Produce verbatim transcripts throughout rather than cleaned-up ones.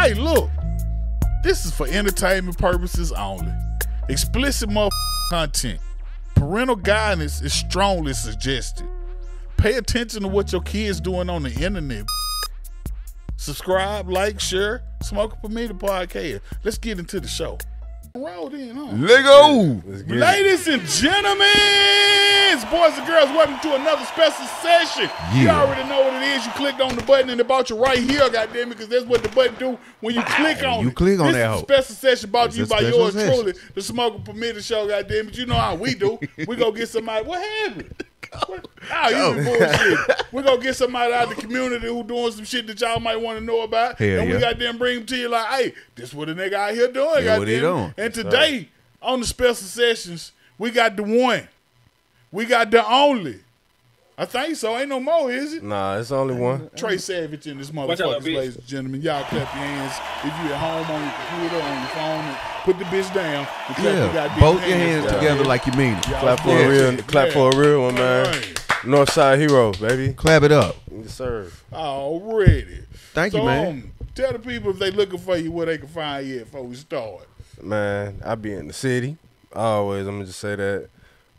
Hey, look, this is for entertainment purposes only. Explicit motherfucking content. Parental guidance is strongly suggested. Pay attention to what your kids doing on the internet. Subscribe, like, share, Smoking Permitted Podcast. Let's get into the show. Roll in, huh? Lego. Ladies it. and gentlemen, boys and girls, welcome to another special session. Yeah. You already know what it is. You clicked on the button and it brought you right here, goddamn it, because that's what the button do when you click and on you it. You click on this that. This special session brought to you by yours session. truly, the Smoking Permitted Show, goddamn it. You know how we do. We go get somebody. What happened? What? Oh, you bullshit. We're going to get somebody out of the community who doing some shit that y'all might want to know about. Hell and yeah. we got them bring them to you like, hey, this what a nigga out here doing. Yeah, what they doing. And today, so. on the special sessions, we got the one. We got the only. I think so. Ain't no more, is it? Nah, it's only one. Trey Savage in this motherfucker, ladies and gentlemen. Y'all clap your hands. If you at home on your computer, on your phone, put the bitch down. And clap yeah. your Both your hands, hands together yeah. like you mean it. Clap for yeah. a real, yeah. clap for a real one, man. Right. Northside Heroes, baby. Clap it up. Yes, sir. Already. Thank so, you, man. Um, tell the people if they looking for you where they can find you before we start. Man, I be in the city always. I'm gonna just say that.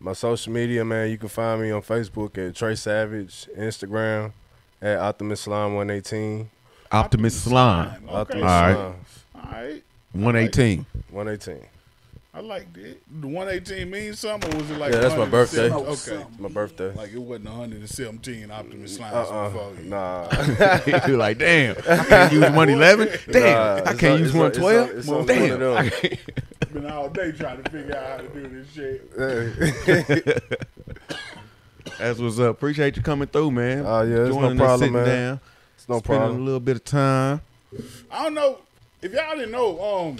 My social media, man, you can find me on Facebook at Trey Savage, Instagram at Optimus Slime one eighteen. Optimus Slime. Optimus Slime. Okay. All right. All right. one eighteen. one eighteen. I like that. The one eighteen means something, or was it like yeah, that's my birthday. Oh, okay. Something. My birthday. Like it wasn't one hundred seventeen Optimus Slime uh-uh. before you. Nah. You're like, damn, I can't use one eleven? Damn, nah, I can't use one twelve? Damn. Been all day trying to figure out how to do this shit. That's what's up. Appreciate you coming through, man. Oh uh, yeah, it's no problem, man. Down, it's no spending problem. A little bit of time. I don't know if y'all didn't know. Um,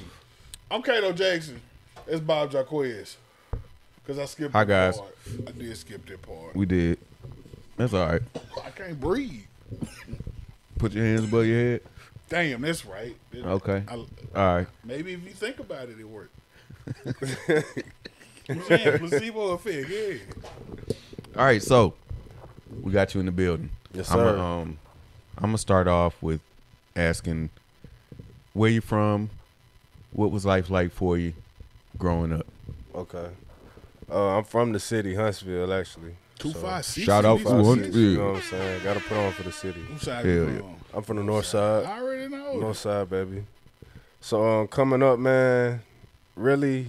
I'm Kato Jackson. It's Bob Jaquez. Cause I skipped. Hi guys. Part. I did skip that part. We did. That's all right. I can't breathe. Put your hands above your head. Damn, that's right. Okay. I, I, all right. Maybe if you think about it, it worked. Man, placebo effect, yeah. All right, so we got you in the building. Yes, sir. I'm gonna, um, I'm gonna start off with asking where you from, what was life like for you growing up? Okay, uh, I'm from the city, Huntsville, actually. Two so five six. Shout out for Huntsville. You know what I'm saying? Gotta put on for the city. I'm sorry, Hell yeah. I'm from the north side. I already know. North side, baby. So um, coming up, man. Really,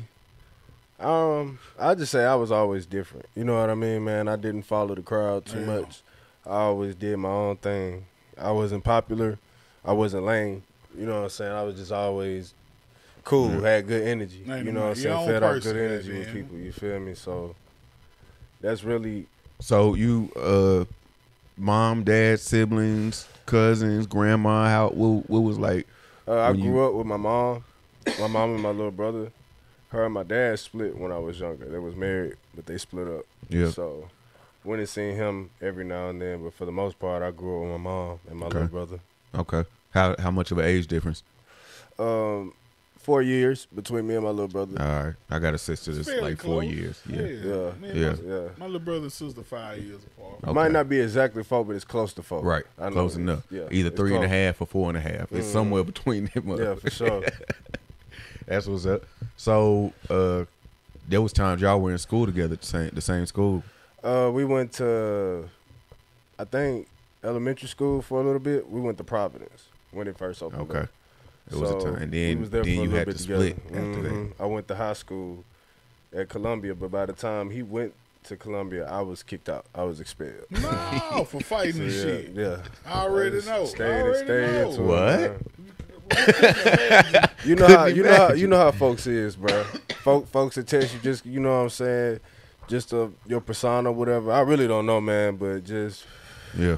um, I just say I was always different. You know what I mean, man? I didn't follow the crowd too Damn. much. I always did my own thing. I wasn't popular. I wasn't lame. You know what I'm saying? I was just always cool, yeah. had good energy. Man, you know what I'm saying? Fed off good energy man. with people, you feel me? So that's really... So you, uh, mom, dad, siblings, cousins, grandma, how what, what was like? Uh, I grew you... up with my mom. My mom and my little brother, her and my dad split when I was younger. They was married, but they split up. Yeah. So, went and seen him every now and then, but for the most part, I grew up with my mom and my okay. little brother. Okay. How how much of an age difference? Um, four years between me and my little brother. All right. I got a sister that's like close. four years. Yeah. Yeah. Yeah. yeah. yeah. My little brother and sister five years apart. Okay. Might not be exactly four, but it's close to four. Right. I close know enough. Yeah. Either three close. and a half or four and a half. It's mm. somewhere between them. Yeah, for sure. That's what's up. So uh, there was times y'all were in school together, the same, the same school. Uh, we went to, I think, elementary school for a little bit. We went to Providence when it first opened. Okay, up. it so was a time. And then, was then you had to split. After mm-hmm. that. I went to high school at Columbia, but by the time he went to Columbia, I was kicked out. I was expelled. No, for fighting so, and yeah, shit. Yeah, I already I know. Stayed I already and stayed. Know. What? Her. you know how you know how, you know how folks is, bro. Folk, folks that test you just you know what I'm saying, just a, your persona, whatever. I really don't know, man, but just yeah.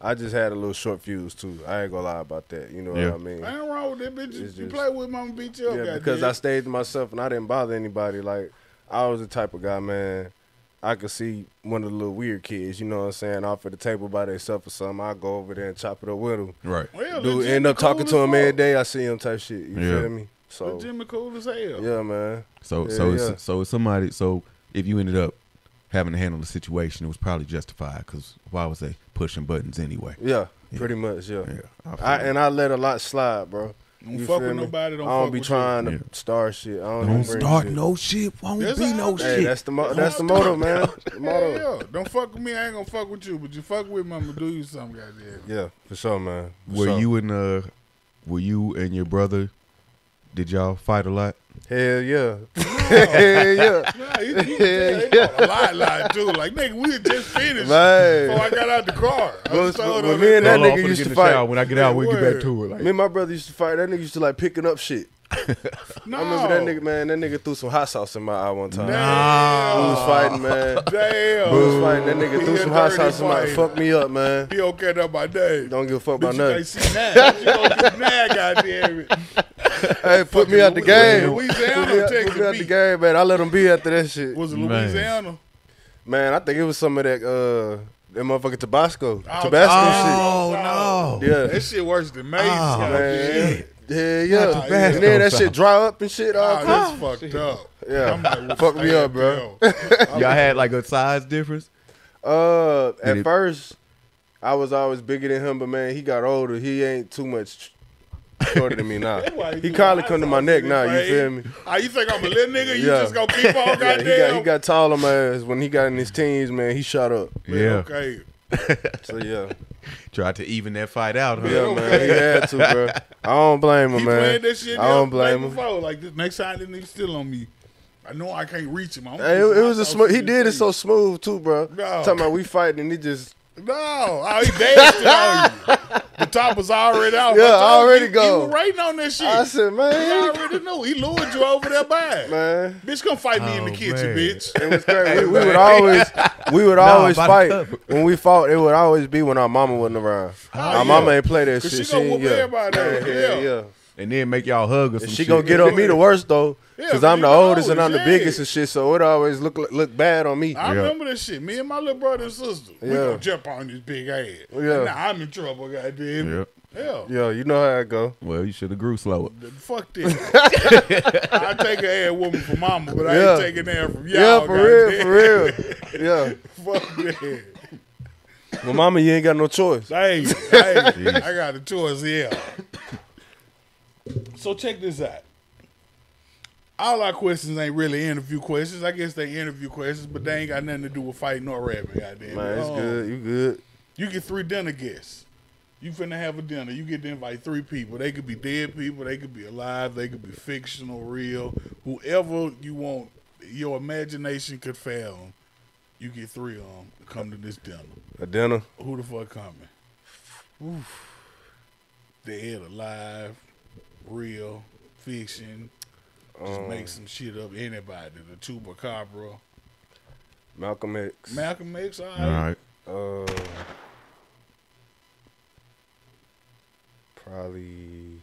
I just had a little short fuse too. I ain't gonna lie about that. You know yeah. what I mean? I ain't wrong with that bitch. It's you just, play with mama beat you up. Yeah, because I stayed to myself and I didn't bother anybody. Like I was the type of guy, man. I could see one of the little weird kids, you know what I'm saying, off at the table by themselves or something. I go over there and chop it up with them. Right. Well, dude, end up cool talking to him every day. I see him type shit. You yeah. feel me? So legit cool as hell. Yeah, man. So yeah, so yeah. It's, so it's somebody. So if you ended up having to handle the situation, it was probably justified because why was they pushing buttons anyway? Yeah, yeah. pretty much. Yeah. yeah I and I let a lot slide, bro. Don't fuck with nobody. Don't fuck with you. I don't be trying to start shit. Don't start no shit. Won't be no shit. That's the motto, man. Yeah, don't fuck with me. I ain't gonna fuck with you. But you fuck with me, I'm gonna do you something, goddamn. Yeah, for sure, man. Were you and uh, were you and your brother? Did y'all fight a lot? Hell yeah. Hell yeah. Nah, you, you, Hell you, yeah. A lot, lot, too. Like, nigga, we had just finished man. Before I got out the car. Well, well, well, me and that nigga used to fight. When I get out, we'll get back to it. Like. Me and my brother used to fight. That nigga used to, like, picking up shit. No. I remember that nigga, man. That nigga threw some hot sauce in my eye one time. Damn. We was fighting, man. Damn. We was fighting. That nigga he threw some hot sauce in my eye. Fuck me up, man. He don't care about my name. Don't give a fuck about nothing. You don't get mad, goddamn it. Hey, put fucking me out the game. Louisiana put me out, put me out the game, man. I let him be after that shit. Was it Louisiana? Man, man I think it was some of that uh, that motherfucking Tabasco. Oh, Tabasco oh, shit. Oh, no. Yeah. That shit worse than Maze. Oh, man. Shit. Yeah, yeah. Oh, yeah. And then that shit dry up and shit. Oh, that's fucked shit. Up. Yeah. I'm like, fuck me up, bro. Y'all had like a size difference? Uh, At Did first, I was always bigger than him, but man, he got older. He ain't too much shorter than me now. He probably come to my neck now, you feel me? Oh, you think I'm a little nigga? You yeah. just gonna keep on goddamn? Yeah, he, got, he got tall on my ass. When he got in his teens, man, he shot up. Man, yeah. Okay. So, yeah. Tried to even that fight out, huh? Yeah, okay. Man. He had to, bro. I don't blame him, he man. He played that shit. I don't blame him. Before. Like, this next time this nigga still on me. I know I can't reach him. I hey, it, it was a smooth. He did it so smooth, too, bro. No. Talking about we fighting and he just. No, oh, he danced on you. The top was already out. Yeah, already go. He was writing on that shit. I said, man. He already knew. He lured you over there by. Man. Bitch, come fight me oh, in the kitchen, man. Bitch. It was crazy. We, we would always, we would always no, fight. When we fought, it would always be when our mama wasn't around. Oh, our yeah. mama ain't play that shit. She, she gonna whoop yeah. everybody out yeah, yeah, yeah. And then make y'all hug or some shit. She gonna shit. get on me the worst, though. Because yeah, I'm the oldest and I'm yeah. the biggest and shit, so it always look look bad on me. I yeah. remember that shit. Me and my little brother and sister, we yeah. gonna jump on this big ass. Yeah. Now I'm in trouble, goddamn. Yeah. Hell. Yeah, you know how it go. Well, you should have grew slower. Fuck this. I take an ad woman from mama, but I yeah. ain't taking that from y'all. Yeah, for goddamn. real, for real. Yeah. Fuck that. Well, mama, you ain't got no choice. Hey, hey, I got a choice, yeah. So check this out. All our questions ain't really interview questions. I guess they interview questions, but they ain't got nothing to do with fighting or rapping. Goddamn, man, it's um, good. You good? You get three dinner guests. You finna have a dinner. You get to invite three people. They could be dead people. They could be alive. They could be fictional, real. Whoever you want, your imagination could fathom. You get three of them to come to this dinner. A dinner? Who the fuck coming? Oof. Dead, alive, real, fiction. Just um, make some shit up. Anybody. The Chupacabra. Malcolm X. Malcolm X. All right. All right. Uh, probably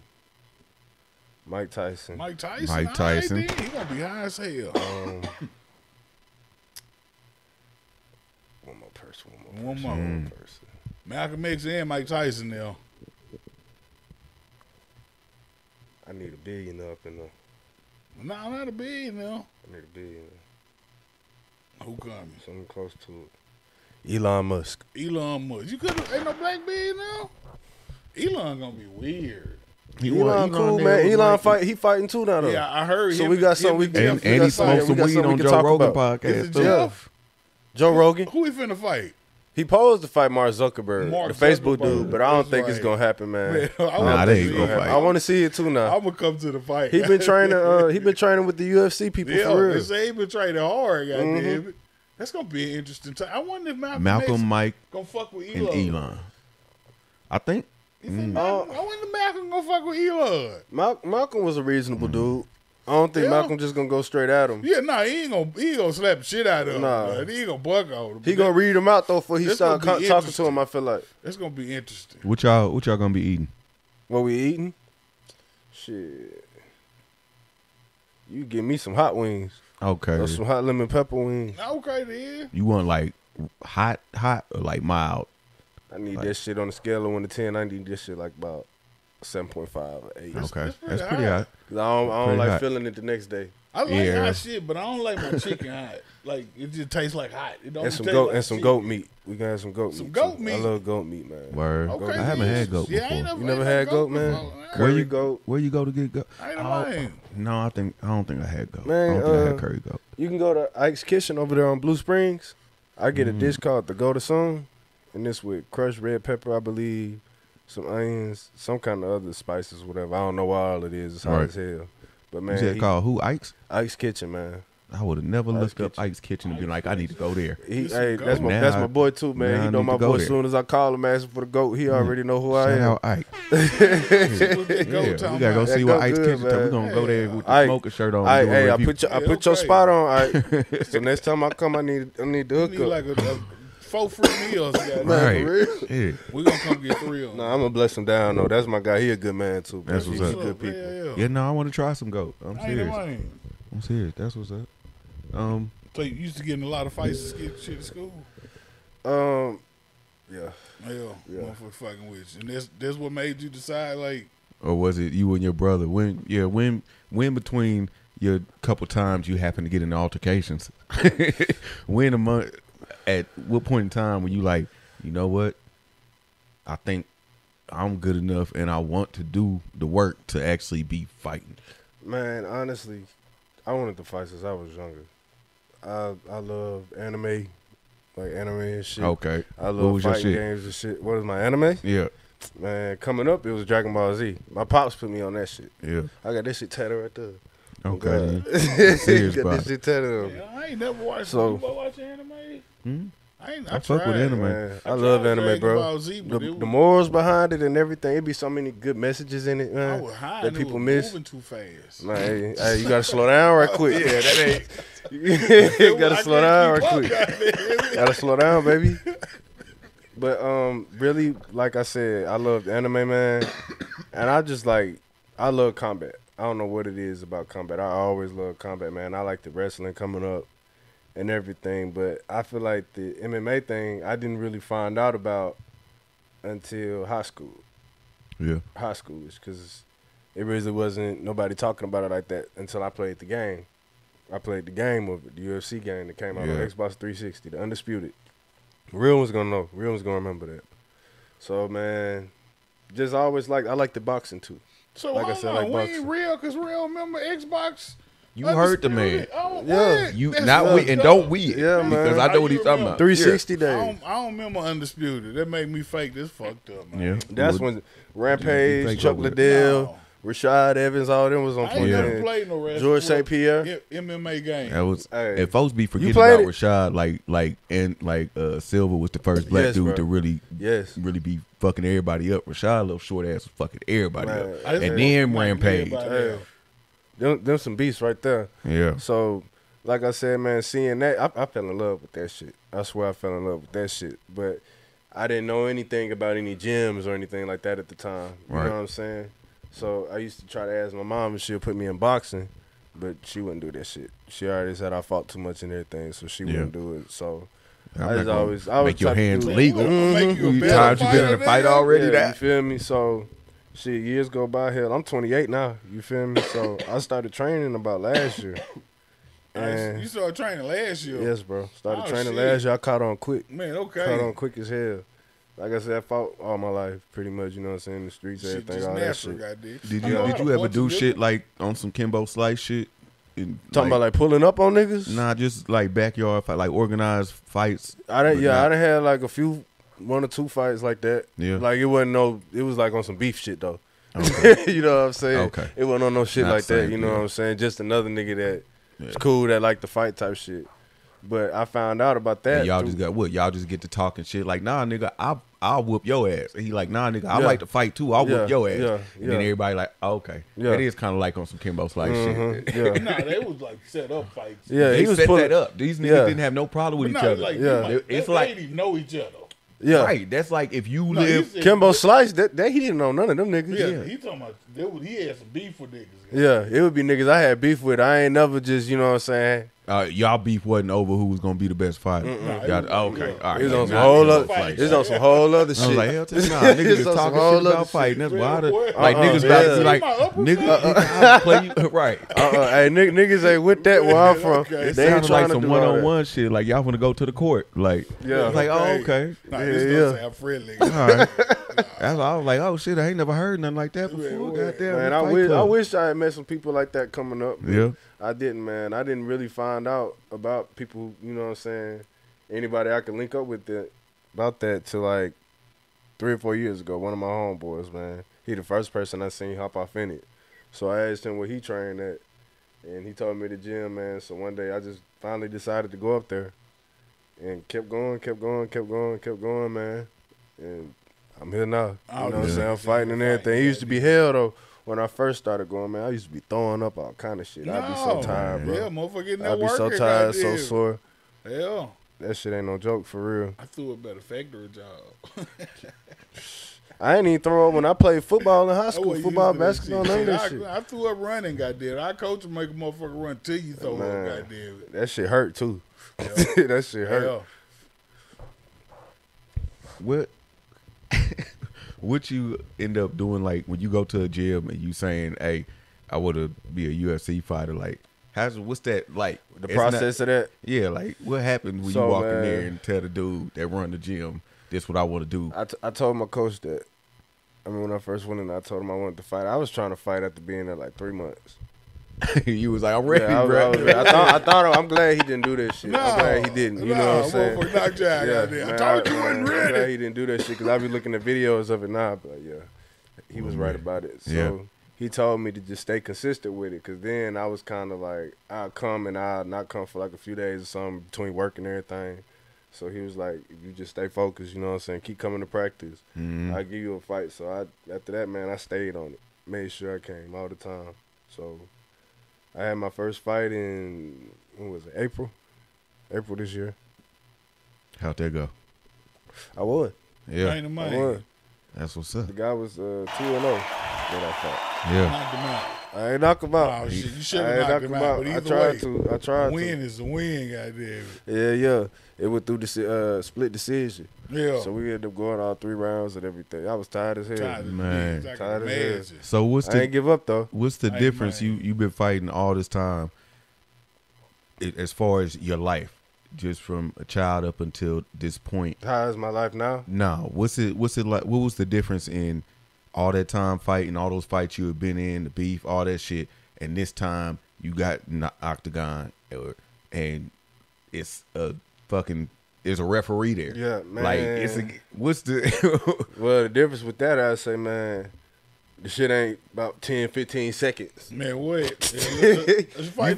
Mike Tyson. Mike Tyson. Mike Tyson. All right, he gonna be high as hell. Um, one more person. One more. One more. Mm. One person. Malcolm X and Mike Tyson. Now. I need a billion up in the. No, I'm not a billionaire. I need a billionaire. Who coming? Something close to it. Elon Musk. Elon Musk. You couldn't. Ain't no black billionaire. Elon gonna be weird. He Elon, Elon cool man. Elon like fight. Him. He fighting too now though. Yeah, I heard. So him, we got something. We can, and, we and got he smoked some weed on Joe Rogan about. podcast. Is it Jeff? Joe Rogan. Who he finna fight? He posed to fight Mark Zuckerberg, Mark the Facebook Zuckerberg. dude, but I don't That's think right. it's gonna happen, man. man I nah, they ain't gonna fight. I want to see it too now. I'm gonna come to the fight. He been training. Uh, he been training with the U F C people yeah, for real. They been training hard, goddamn. Mm-hmm. That's gonna be an interesting time. I wonder if Malcolm, Malcolm X Mike gonna fuck with Elon. And Elon. I think. Mm. Malcolm, I wonder if Malcolm gonna fuck with Elon. Mal Malcolm was a reasonable mm. dude. I don't think yeah. Malcolm just gonna go straight at him. Yeah, nah, he ain't gonna he gonna slap the shit out of him. Nah. He ain't gonna buck on him. He gonna read him out though before he start talking to him. I feel like that's gonna be interesting. What y'all what y'all gonna be eating? What we eating? Shit, you give me some hot wings. Okay, or some hot lemon pepper wings. Okay, then you want like hot, hot or like mild? I need like, that shit on a scale of one to ten. I need this shit like about seven point five, eight. That's, okay, that's pretty, that's pretty hot. hot. I don't, I don't like hot. feeling it the next day. I like yeah. hot shit, but I don't like my chicken hot. Like, it just tastes like hot. It don't and some, goat, like and some goat meat. We got some goat some meat. Some goat too. meat. I love goat meat, man. Word. Okay, I haven't had goat yeah, before. Never you never had goat, goat man? Curry where you, goat. Where you go to get goat? I ain't lying. No, I think I don't think I had goat. Man, I don't think uh, I had curry goat. You can go to Ike's Kitchen over there on Blue Springs. I get mm. a dish called the Goat Song, and this with crushed red pepper, I believe, some onions, some kind of other spices, whatever. I don't know why all it is. It's hot right. as hell. But man, you said he, called who? Ike's? Ike's Kitchen, man. I would have never Ike's looked kitchen. up Ike's Kitchen and been like, I need to go there. He, hey, that's my now that's my boy too, man. He know my boy. As soon as I call him, ask him for the goat, he yeah. already know who I am. Shout out Ike. the goat yeah, we gotta go see what Ike's good, Kitchen. We're gonna go there with the smoker shirt on. Ike, hey, I put your I put your spot on. Ike. So next time I come, I need I need the hookup. Like a four free meals, right? We gonna come get three. Nah, I'm gonna bless him down though. That's my guy. He a good man too. That's what's up. Good people. Yeah, no, I want to try some goat. I'm serious. I'm serious. That's what's up. Um, so you used to get in a lot of fights to get shit to school? Um, yeah. Hell, yeah. Motherfucker fucking with you. And that's, that's what made you decide, like... Or was it you and your brother? When, yeah, when, when between your couple times you happened to get into altercations, when among, at what point in time were you like, you know what, I think I'm good enough and I want to do the work to actually be fighting? Man, honestly... I wanted to fight since I was younger. I I love anime, like anime and shit. Okay. I love what was fighting your shit? games and shit. What is my anime? Yeah. Man, coming up, it was Dragon Ball Z. My pops put me on that shit. Yeah. I got this shit tatted right there. Okay. Oh, serious, got this shit tatted on. Yeah, I ain't never watched so, watch anime. Hmm? I, ain't, I, I fuck tried, with anime. Man. I, I love anime, bro. Z, the, was, the morals behind it and everything. It'd be so many good messages in it, man. I was high that people miss. Moving too fast. Man, hey, hey, you gotta slow down right quick. Yeah, that ain't. You gotta slow down right quick. Gotta slow down, baby. But um, really, like I said, I loved anime, man, and I just like I love combat. I don't know what it is about combat. I always love combat, man. I like the wrestling coming up. And everything, but I feel like the M M A thing I didn't really find out about until high school. Yeah, high schoolish, because it really wasn't nobody talking about it like that until I played the game. I played the game of it, the U F C game that came out yeah. on Xbox three sixty, the Undisputed. Real one's gonna know. Real one's gonna remember that. So man, just always like I like the boxing too. So like hold I said, on, like we ain't real because real remember Xbox. You heard the man. Oh, yeah. You That's not we and don't we. Yeah, man. Because I know what he's remember? talking about. three sixty yeah. days. I don't, I don't remember Undisputed. That made me fake this fucked up, man. Yeah. That's when Rampage, Chuck Liddell, no. Rashad Evans, all them was on I ain't never played no wrestling. George Saint Pierre. M M A game. That was hey. And folks be forgetting about it? Rashad like like and like uh Silver was the first black yes, dude bro. to really yes. really be fucking everybody up. Rashad little short ass was fucking everybody man. up. And know, then Rampage. Them, them some beasts right there. Yeah. So, like I said, man, seeing that, I, I fell in love with that shit. I swear I fell in love with that shit. But I didn't know anything about any gyms or anything like that at the time. You right. know what I'm saying? So I used to try to ask my mom if she'll put me in boxing, but she wouldn't do that shit. She already said I fought too much and everything, so she yeah. wouldn't do it. So I'm I just always, I make your hands legal. Times you been in a fight already. Yeah, that. You feel me? So. Shit, years go by. Hell, I'm twenty-eight now. You feel me? So I started training about last year. And you started training last year? Yes, bro. Started oh, training shit. last year. I caught on quick. Man, okay. Caught on quick as hell. Like I said, I fought all my life, pretty much. You know what I'm saying? The streets, shit, everything, all that shit. I did. Did you I Did you ever do shit like on some Kimbo Slice shit? In, Talking like, about like pulling up on niggas? Nah, just like backyard fight, like organized fights. I done, yeah, I done had like a few. One or two fights like that. Yeah. Like it wasn't no, it was like on some beef shit though. Okay. You know what I'm saying? Okay. It wasn't on no shit Not like that. You know yeah. what I'm saying? Just another nigga that yeah. was cool that liked the fight type shit. But I found out about that. Y'all just got what? Y'all just get to talking shit like, nah, nigga, I I'll whoop your ass. And he like, nah, nigga, I yeah. like to fight too. I'll yeah. whoop your ass. Yeah. And yeah. then everybody like, oh, okay. Yeah. That is kind of like on some Kimbo Slice mm-hmm. shit. Yeah. Nah, they was like set up fights. Yeah, they he was set pulling, that up. These niggas yeah. didn't have no problem with but each nah, other. Like, yeah. like, it's they like they didn't even know each other. Yeah, right. That's like if you no, live Kimbo Slice. That, that he didn't know none of them niggas. Yeah, yeah. he talking about that was, he had some beef with niggas. Guys. Yeah, it would be niggas I had beef with. I ain't never just you know what I'm saying Uh, y'all beef wasn't over who was gonna be the best fighter. Mm-mm. Y'all, oh, okay, all right. It's on some whole other. It's on some whole other shit. I was like, hell, nah, niggas is talking shit about fighting. That's why, like niggas about to like niggas, right? Hey, niggas ain't with that where I'm from. It sounds like some one on one shit. Like y'all wanna go to the court? Like, yeah, like oh okay, yeah, yeah. Friendly. All right. That's I was like, oh shit, I ain't never heard nothing like that before. Goddamn, man, I wish I wish I had met some people like that coming up. Yeah. I didn't, man. I didn't really find out about people, you know what I'm saying, anybody I could link up with that, about that till like three or four years ago. One of my homeboys, man, he the first person I seen hop off in it. So I asked him where he trained at, and he told me the gym, man. So one day I just finally decided to go up there and kept going, kept going, kept going, kept going, man. And I'm here now. You know what I'm saying? I'm fighting and everything. He used to be hell, though. When I first started going, man, I used to be throwing up all kind of shit. No, I'd be so tired, man. Bro. Yeah, motherfucker, I'd be so tired, so sore. Yeah. That shit ain't no joke, for real. I threw up at a factory job. I ain't even throw up when I played football in high school. Football, basketball, none of that shit. I, I threw up running, goddamn. I coach to make a motherfucker run till you throw man, up, goddamn. That shit hurt, too. Yeah. That shit hurt. Yeah. What? What you end up doing, like, when you go to a gym and you saying, hey, I want to be a U F C fighter, like, how's what's that, like? The process not, of that? Yeah, like, what happens when so, you walk man, in there and tell the dude that run the gym, this is what I want to do? I, t I told my coach that. I mean, when I first went in, I told him I wanted to fight. I was trying to fight after being there, like, three months. You was like, I'm ready, yeah, I was, bro. I, was, I, was, I, thought, I thought, I'm glad he didn't do that shit. No, I'm glad he didn't. You no, know what I'm saying? Knock out yeah, man, I told I, you I wasn't ready. I'm glad he didn't do that shit because I be looking at videos of it now. But yeah, he was right about it. So yeah. He told me to just stay consistent with it because then I was kind of like, I'll come and I'll not come for like a few days or something between work and everything. So he was like, if you just stay focused, you know what I'm saying? Keep coming to practice. Mm-hmm. I'll give you a fight. So I, after that, man, I stayed on it. Made sure I came all the time. So I had my first fight in, what was it, April? April this year. How'd that go? I won. Yeah. I won. That's what's up. The guy was uh, two and oh that I fought. Yeah. I knocked him out. I ain't knocked him out. Oh, shit. You should have knocked him out. out. But either I tried way, to. I tried win to. Win is the win, goddamn. Yeah, yeah. It went through the uh, split decision. Yeah. So we ended up going all three rounds and everything. I was tired as hell. Tired man. As tired as hell. So what's the, I ain't give up, though. What's the difference? You, you've been fighting all this time it, as far as your life, just from a child up until this point. How is my life now? No. What's it, what's it like? What was the difference in all that time fighting, all those fights you had been in, the beef, all that shit, and this time you got in the octagon, and it's a fucking, there's a referee there. Yeah, man. Like, it's a, what's the... Well, the difference with that, I say, man, the shit ain't about ten, fifteen seconds. Man, what? You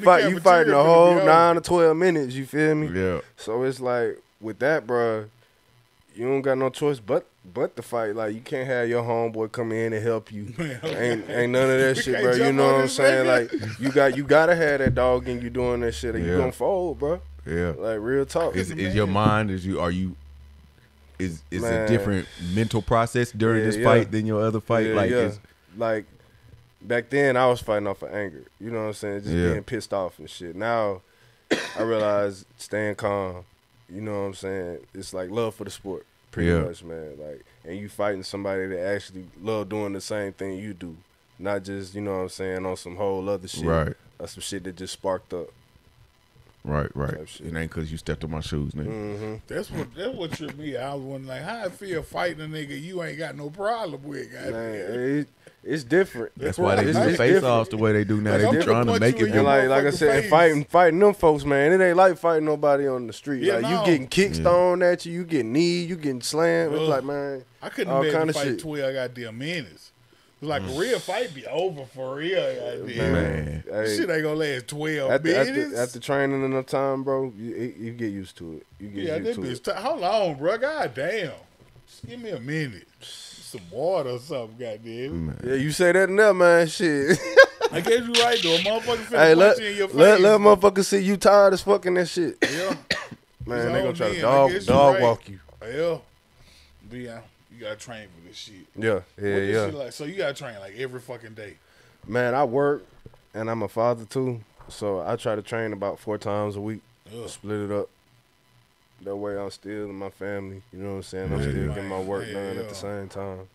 fight, you fighting the whole nine to twelve minutes, you feel me? Yeah. So it's like, with that, bro, you don't got no choice but... But the fight, like, you can't have your homeboy come in and help you. Man, okay. ain't, ain't none of that shit, bro. You know what I'm saying? Nigga. Like, you got you gotta have that dog in you doing that shit, or yeah. you gonna fold, bro. Yeah, like real talk. Is, is your mind? Is you? Are you? Is is man. a different mental process during yeah, this yeah. fight than your other fight? Yeah, like, yeah. like back then, I was fighting off of anger. You know what I'm saying? Just yeah. being pissed off and shit. Now, I realize staying calm. You know what I'm saying? It's like love for the sport. Pretty yeah. much, man. Like, and you fighting somebody that actually love doing the same thing you do, not just, you know what I'm saying, on some whole other shit, right? Or some shit that just sparked up, right? Right. It ain't because you stepped on my shoes, nigga. Mm-hmm. That's what that's what tripped me. I was wondering, like, how I feel fighting a nigga you ain't got no problem with, guys. It, it's different. That's, that's why they do the face offs the way they do now. Like, they be trying to make it. And like, like I said, and fighting fighting them folks, man, it ain't like fighting nobody on the street. Yeah, like no. You getting kicks yeah. thrown at you, you getting kneed, you getting slammed. Ugh. It's like, man, I couldn't all imagine kind of fight shit. twelve goddamn minutes. Like a real fight be over for real, goddamn. Man, hey, shit ain't gonna last twelve after, minutes. After, after training enough time, bro, you, you get used to it. You get yeah, used that to it. How long, bro? God damn, just give me a minute. Some water or something, goddamn. Man. Yeah, you say that enough, man. Shit. I guess you right though. Motherfucker, hey, let you in your face, let, let motherfucker see you tired as fucking that shit. Yeah, man, they gonna try to dog dog right. walk you. Yeah, be out. You gotta train for this shit. Yeah, yeah, yeah. Like? So you gotta train like every fucking day. Man, I work and I'm a father too. So I try to train about four times a week, Ugh. split it up. That way I'm still in my family, you know what I'm saying? I'm yeah, still right. getting my work yeah, done yeah. at the same time.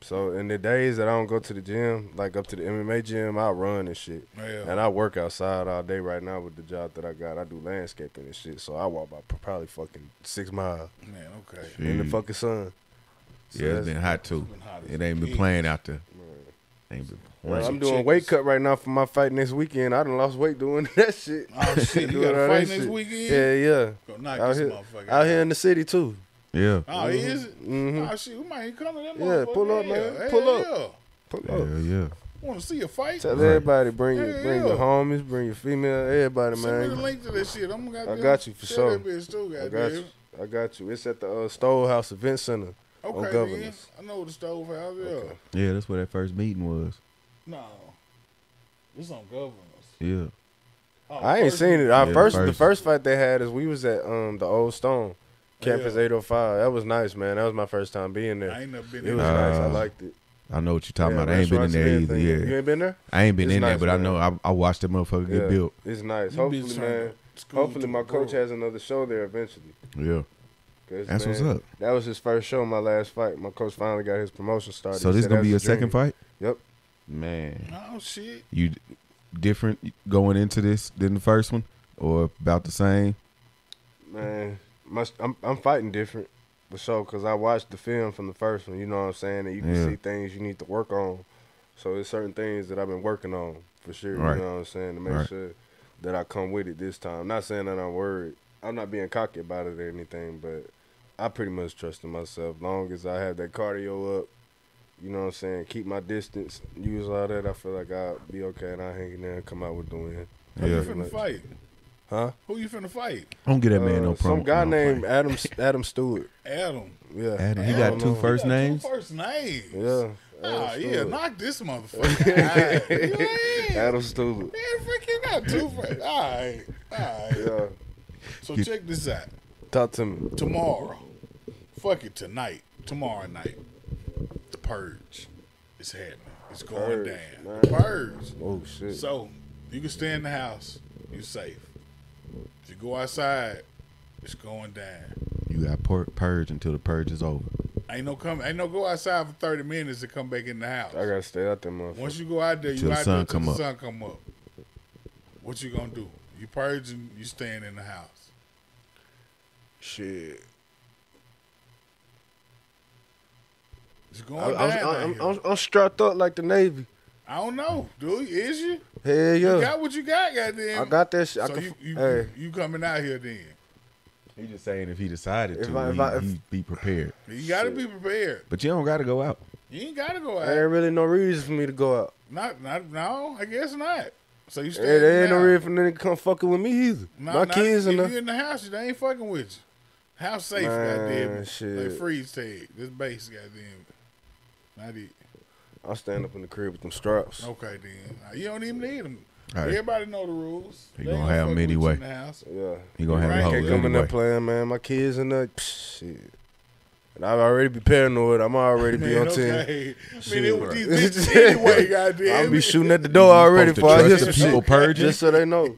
So in the days that I don't go to the gym, like up to the M M A gym, I run and shit. Yeah. And I work outside all day right now with the job that I got. I do landscaping and shit. So I walk by probably fucking six miles. Man, okay. Jeez. In the fucking sun. So yeah, it's been hot too. Been hot it ain't been playing out there. Ain't been Well, I'm doing weight cut right now for my fight next weekend. I done lost weight doing that shit. Oh, shit. You got a fight next shit. weekend? Yeah, yeah. Go knock out this here, motherfucker. Out here in the city, too. Yeah. Oh, mm-hmm. is it? Mm-hmm. Oh, shit. We might even come to that motherfucker. Yeah, pull up, yeah. man. Pull Hell up. Yeah. Pull up. Hell yeah. I want to see a fight. Tell right. everybody, bring, your, bring yeah. your homies, bring your female, everybody, Send man. Send me the link to that shit. I'm gonna I got you for sure. Too, I got you. I got you. It's at the uh, Stole House Event Center. Okay, man. I know the Stole House, yeah. Okay. Yeah, that's where that first meeting was. No, it's on Governors. Yeah, oh, I ain't seen it. Our yeah, first, first, the first fight they had is we was at um the Old Stone, Campus yeah. eight oh five. That was nice, man. That was my first time being there. I ain't never been there. It was uh, nice. I liked it. I know what you're talking yeah, about. I ain't been in there either. Yeah. You ain't been there? I ain't been it's in nice, there, but man. I know I, I watched that motherfucker yeah. get built. It's nice. You hopefully, man. Hopefully, my coach has another show there eventually. Yeah. That's man, what's up. That was his first show. My last fight. My coach finally got his promotion started. So he this gonna be your second fight? Yep. Man. Oh, shit. You different going into this than the first one? Or about the same? Man, my, I'm I'm fighting different for sure because I watched the film from the first one. You know what I'm saying? And you can yeah. see things you need to work on. So there's certain things that I've been working on for sure. Right. You know what I'm saying? To make right. sure that I come with it this time. I'm not saying that I'm worried. I'm not being cocky about it or anything, but I pretty much trust in myself. Long as I have that cardio up, you know what I'm saying? Keep my distance, use all that. I feel like I'll be okay, and I'll hang in there and come out with doing it. Who yeah. you finna fight? Huh? Who you finna fight? Don't get that man uh, no problem. Some guy no named Adam Adam Stewart. Adam. Yeah. Adam. He got two first names? Two first names. Yeah. Oh, yeah, knock this motherfucker. Right. Adam Stewart. Man, freaking got two first. All right. All right. Yeah. So you, check this out. Talk to me. Tomorrow. Fuck it, tonight. Tomorrow night. Purge is happening. It's going Purge, down. Man. Purge. Oh shit. So you can stay in the house. You're safe. If you go outside, it's going down. You got pur- purge until the purge is over. Ain't no come. Ain't no go outside for thirty minutes and come back in the house. I gotta stay out there, motherfucker. Once you go out there, you out there until the sun come up. What you gonna do? You purging. You staying in the house. Shit. It's going I, down I, I'm, I'm, I'm strapped up like the Navy. I don't know, dude. Is you? Hell yeah. You got what you got, goddamn. I got that shit. I so can, you, you, hey. you coming out here then? He just saying if he decided if to, I, he, I, if, he be prepared. You got to be prepared. But you don't got to go out. You ain't got to go out. There ain't really no reason for me to go out. Not, not, no, I guess not. So you still. Hey, there ain't no reason for them to come fucking with me either. Nah, My nah, kids in the. You in the house, they ain't fucking with you. House safe, goddamn. They freeze tag. This base, goddamn. Not it. I'll stand up in the crib with them straps. Okay, then. You don't even need them. Right. Everybody know the rules. He going to have them anyway. The house. Yeah. He going to have them anyway. I can't come in there playing, man. My kids in there, shit. And I've already be paranoid. I'm already man, be on okay. ten. Shit. Man, it was these bitches anyway, goddamn. I'll be shooting at the door already before I hear some people purge just so they know.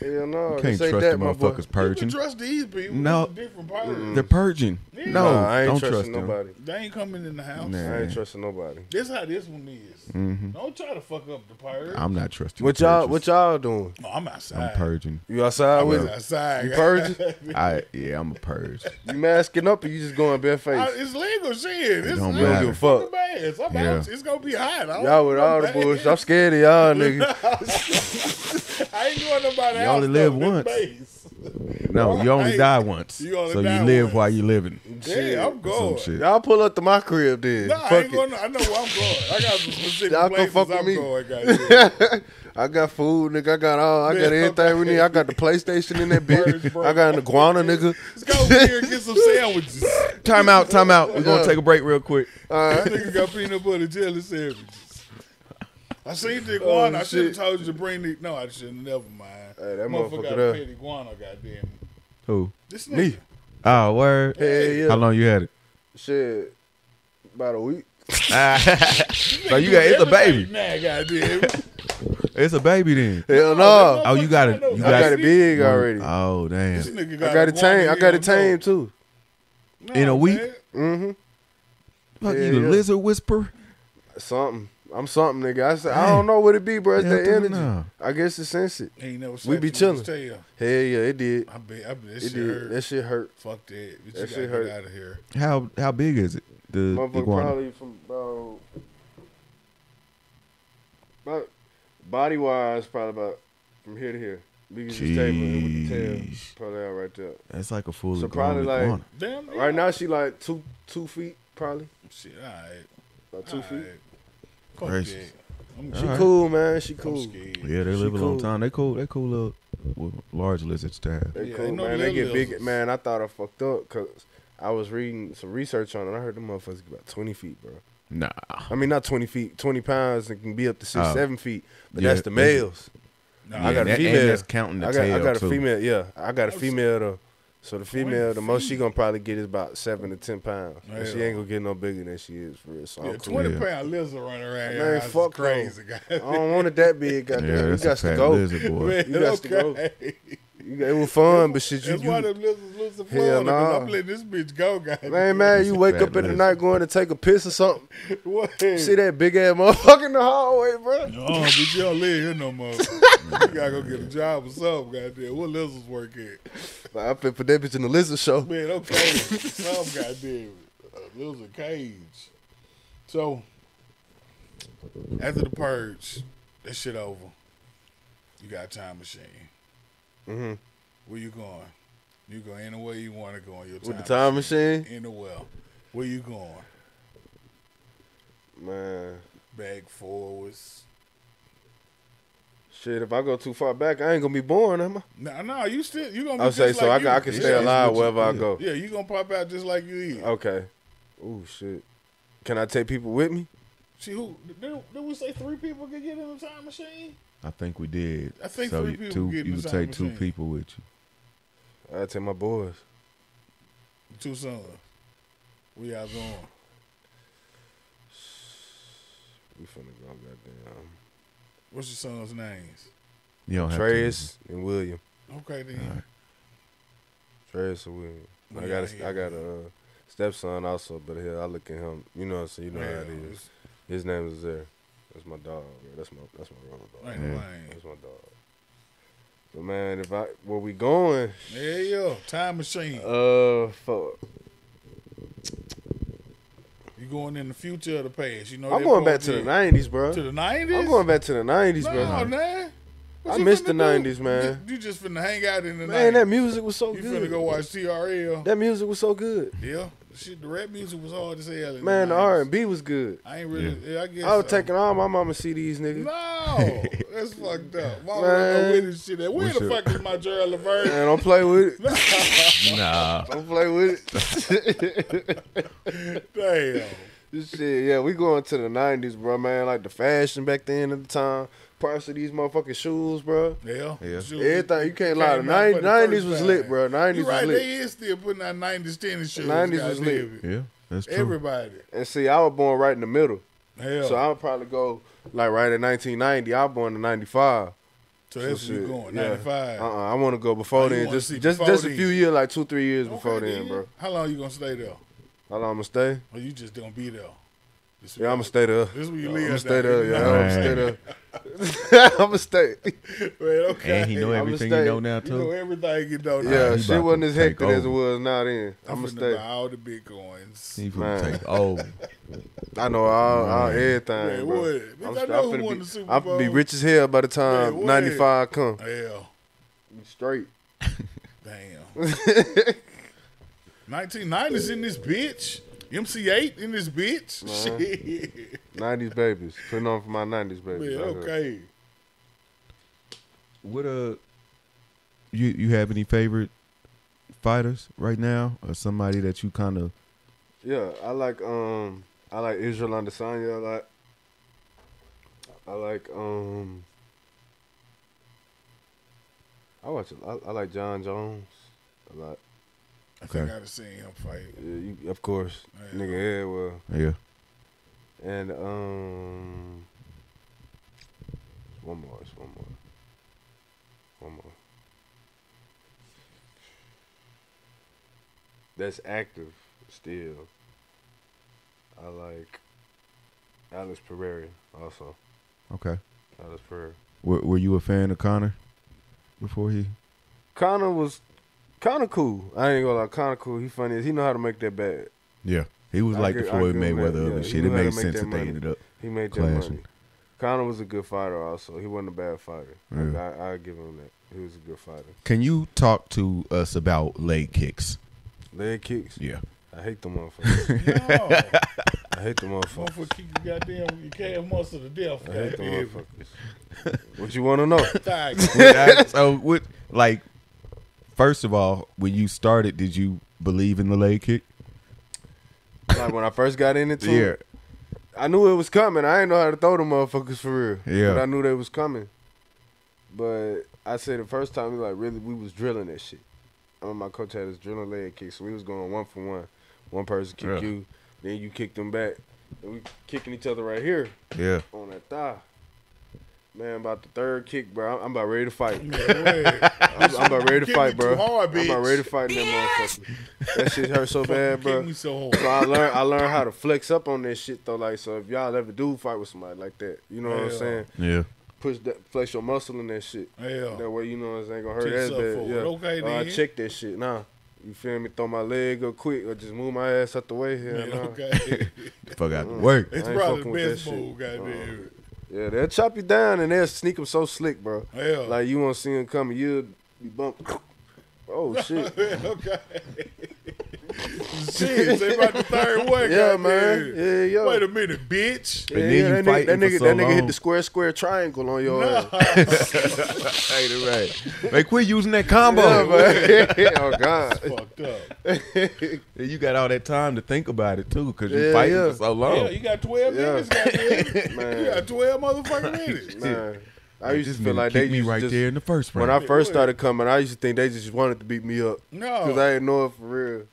Hell no. You can't trust that, the motherfuckers purging. You can trust these people. No. Different mm. They're purging. Yeah. No, nah, I ain't don't trust nobody. Them. They ain't coming in the house. Nah. I ain't trusting nobody. This how this one is. Mm-hmm. Don't try to fuck up the purge. I'm not trusting What y'all What y'all doing? No, I'm outside. I'm purging. You outside I'm with it? Outside. You purging? I, yeah, I'm a purge. You masking up or you just going barefaced? I, it's legal shit. It it's don't legal. Give a fuck. It's, yeah. it's going to be hot. Y'all with all the bullshit. I'm scared of y'all, nigga. I ain't going nobody else. You only live once. No, you only die once. You only so die you live once. While you living. Yeah, I'm going. Y'all pull up to my crib then. Nah, Fuck I ain't going. I know where I'm going. I got some specific Y'all places come fuck I'm with going. Me. I got food, nigga. I got all. I got everything we need. I got the PlayStation in that bitch. I got an iguana, nigga. Let's go over here and get some sandwiches. Time out. Time out. We're gonna take a break real quick. All right. This nigga got peanut butter jelly sandwiches. I seen the iguana. Oh, I should have told you to bring the. No, I shouldn't. Never mind. Hey, that motherfucker, motherfucker got a pet iguana, goddamn. Who? This nigga. Me. Oh, word. Hey, yeah. How long you had it? Shit. About a week. So you got. It's a baby. Nah, goddamn. It's a baby then. Hell no. Oh, you got it. You got, I got it big already. Oh, damn. Got I got it tame. I got it tame too. No, in a week? Mm-hmm. Fuck yeah, you, the yeah. lizard whisperer? Something. I'm something, nigga. I said, I don't know what it be, bro. It's the energy. Know. I guess it's sense it. Ain't never we be chilling. Hell yeah, it did. I bet. I bet that shit hurt. That shit hurt. Fuck that. But that you shit hurt. Out of here. How how big is it? The motherfucker probably from about, about body wise, probably about from here to here. Biggest statement with the tail, probably out right there. That's like a full. So probably like damn, yeah. Right now she like two two feet probably. Shit, all right, about two all feet. Right. Gracious. She right. cool, man. She cool. Yeah, they live she a long cool. time. They cool. They cool little well, large lizards to have. They yeah, cool, they man. They get big. Man, I thought I fucked up because I was reading some research on it. I heard them motherfuckers get about twenty feet, bro. Nah. I mean, not twenty feet. twenty pounds and can be up to six, uh, seven feet. But yeah, that's the males. Nah, yeah, I got that, a female. That's counting the I got, tail, I got a too. female. Yeah, I got a female though. So the female, the most she gonna probably get is about seven to ten pounds. Yeah. She ain't gonna get no bigger than she is for real. So yeah, twenty yeah. pound lizard running around. Man, yeah, fuck crazy. Guy. I don't want it that big, goddamn. Yeah, you got to go. Lizard, boy. Man, you got to go. It was fun, but shit, you. That's you, why them lizards lose the floor. Nah. I'm letting this bitch go, goddamn. Man, man, you wake up in the night going to take a piss or something. What? See that big ass motherfucker in the hallway, bro? No, but y'all live here no more. You gotta go get a job or something, goddamn. What lizards work at? I fit for that bitch in the lizard show. Man, I'm crazy. Some goddamn lizard cage. So, after the purge, that shit over. You got a time machine. Mm-hmm. Where you going? You go anywhere you want to go on your time with the time machine? machine? Anywhere. Where you going? Man. Back forwards. Shit, if I go too far back, I ain't gonna be born, am I? No, nah, no, nah, you still you gonna. Be I'll just say like so. I can, I can stay yeah, alive wherever I go. Yeah, you gonna pop out just like you is. Okay. Oh shit. Can I take people with me? See who? Did, did we say three people could get in the time machine? I think we did. I think so three people two, get in the time machine. You would take two people with you. I take my boys. Two sons. We out going. We finna go goddamn. What's your son's names? You don't Trey's have to and William. Okay then. Right. Trey's and William. Well, I got a, I got a uh, stepson also, but hell, I look at him. You know, so you know well, how it is. His name is there. That's my dog. Man. That's my that's my rubber dog. Ain't yeah. That's my dog. But man, if I where we going? Yeah, yeah. Time machine. Uh, fuck. You going in the future or the past? You know I'm going back to the nineties, bro. To the nineties? I'm going back to the nineties, no, bro. man. What's I missed the do? nineties, man. You just finna hang out in the nineties. Man, that music was so you good. You finna go watch T R L. That music was so good. Yeah. Shit, the rap music was hard as hell. In man, the, the R and B was good. I ain't really. Yeah. Yeah, I, guess I was so. taking all my mama C Ds, nigga. No. That's fucked up. Why would I go with this shit? Where What's the your... fuck is my Gerald LaVert? Man, don't play with it. Nah. Don't play with it. Damn. This shit, yeah, we going to the nineties, bro, man. Like the fashion back then at the time. Parts of these motherfucking shoes, bro. Yeah. yeah. Everything. You can't lie. The nineties was lit, bro. nineties was right, lit. They is still putting out nineties tennis shoes. nineties was lit. Yeah, that's true. Everybody. And see, I was born right in the middle. Hell. So I would probably go, like, right in nineteen ninety. I was born in ninety-five. So that's so where you're going, yeah. ninety-five. Uh-uh. I want to go before oh, then. Just just, just a few years, like two, three years okay, before then, then, bro. How long you going to stay there? How long I'm going to stay? Or you just don't be there? Yeah, I'm going to stay there. This is where you live. I'm going to stay there. Yeah, I'm going to stay there. I'm a state. Man, okay. And he know everything you know now too. You know everything you know now. Yeah, right, shit wasn't as hectic as it was now then. I'm, I'm a state. All the bitcoins. He finna take over. I know all, all everything. Man, bro. What? Bitch, I'm, I know I'm who won be, the Super Bowl. I'll be rich as hell by the time man, ninety-five come. Hell, straight. Damn. nineteen nineties in this bitch. M C eight in this bitch. Uh-huh. Shit. nineties babies. Putting on for my nineties babies. Man, okay. What uh you you have any favorite fighters right now or somebody that you kind of Yeah, I like um I like Israel Adesanya a lot. I like um I watch I, I like John Jones a lot. I okay. think I'd have seen him fight. Yeah, you, of course. Yeah. Nigga, yeah, well. Yeah. And, um, one more, it's one more. One more. That's active still. I like Alex Pereira also. Okay. Alex Pereira. Were, were you a fan of Conor before he? Conor was Conor cool. I ain't gonna lie, Conor cool. He funny. He know how to make that bad. Yeah, he was I like could, the Floyd Mayweather and yeah, shit. It made sense that, that they ended up. He made that clashing. Money. Conor was a good fighter also. He wasn't a bad fighter. Yeah. Like, I I give him that. He was a good fighter. Can you talk to us about leg kicks? Leg kicks? Yeah. I hate the motherfuckers. No. I hate the motherfuckers. Motherfucker kick you goddamn your calf muscle to death. I hate the motherfuckers. What you want to know? So, what, like, first of all, when you started, did you believe in the leg kick? Like, when I first got in it, too? Yeah. I knew it was coming. I didn't know how to throw the motherfuckers for real. Yeah. But I knew they was coming. But I say the first time, we like, really, we was drilling that shit. I remember my coach had his drilling leg kick, so we was going one for one. One person kicked really? you, then you kicked them back. And we kicking each other right here. Yeah. On that thigh. Man, about the third kick, bro. I'm about ready to fight. No I'm, I'm about ready to fight, bro. Hard, I'm about ready to fight in that motherfucker. That shit hurt so bad, bro. Me so, hard. So I learned I learned how to flex up on that shit though. Like, so if y'all ever do fight with somebody like that, you know Hell. what I'm saying? Yeah. Push that, flex your muscle in that shit. Hell. That way, you know, it ain't gonna hurt as bad. Yeah. Okay, uh, I check that shit. Nah, you feel me? Throw my leg up quick or just move my ass out the way here. Yeah, nah. Okay. Fuck out the work. It's probably the best move, goddamn. Uh, yeah, they'll chop you down and they'll sneak them so slick, bro. Hell. Like you won't see them coming, you'll be bumped. Oh shit. Okay. Shit, they about the third way. Yeah, man. Yeah, yo. Wait a minute, bitch. And yeah, then you fight that nigga. That nigga, so that nigga hit the square, square triangle on your ass. No. Hey, right. They quit using that combo. Yeah, man. Oh God, it's fucked up. You got all that time to think about it too, cause you yeah, fighting yeah. for so long. Yeah, you got twelve yeah. minutes. Got man. You got twelve motherfucking minutes. Man. I used to feel like they me right just, there in the first round. When I first started coming, I used to think they just wanted to beat me up. No, cause I didn't know it for real.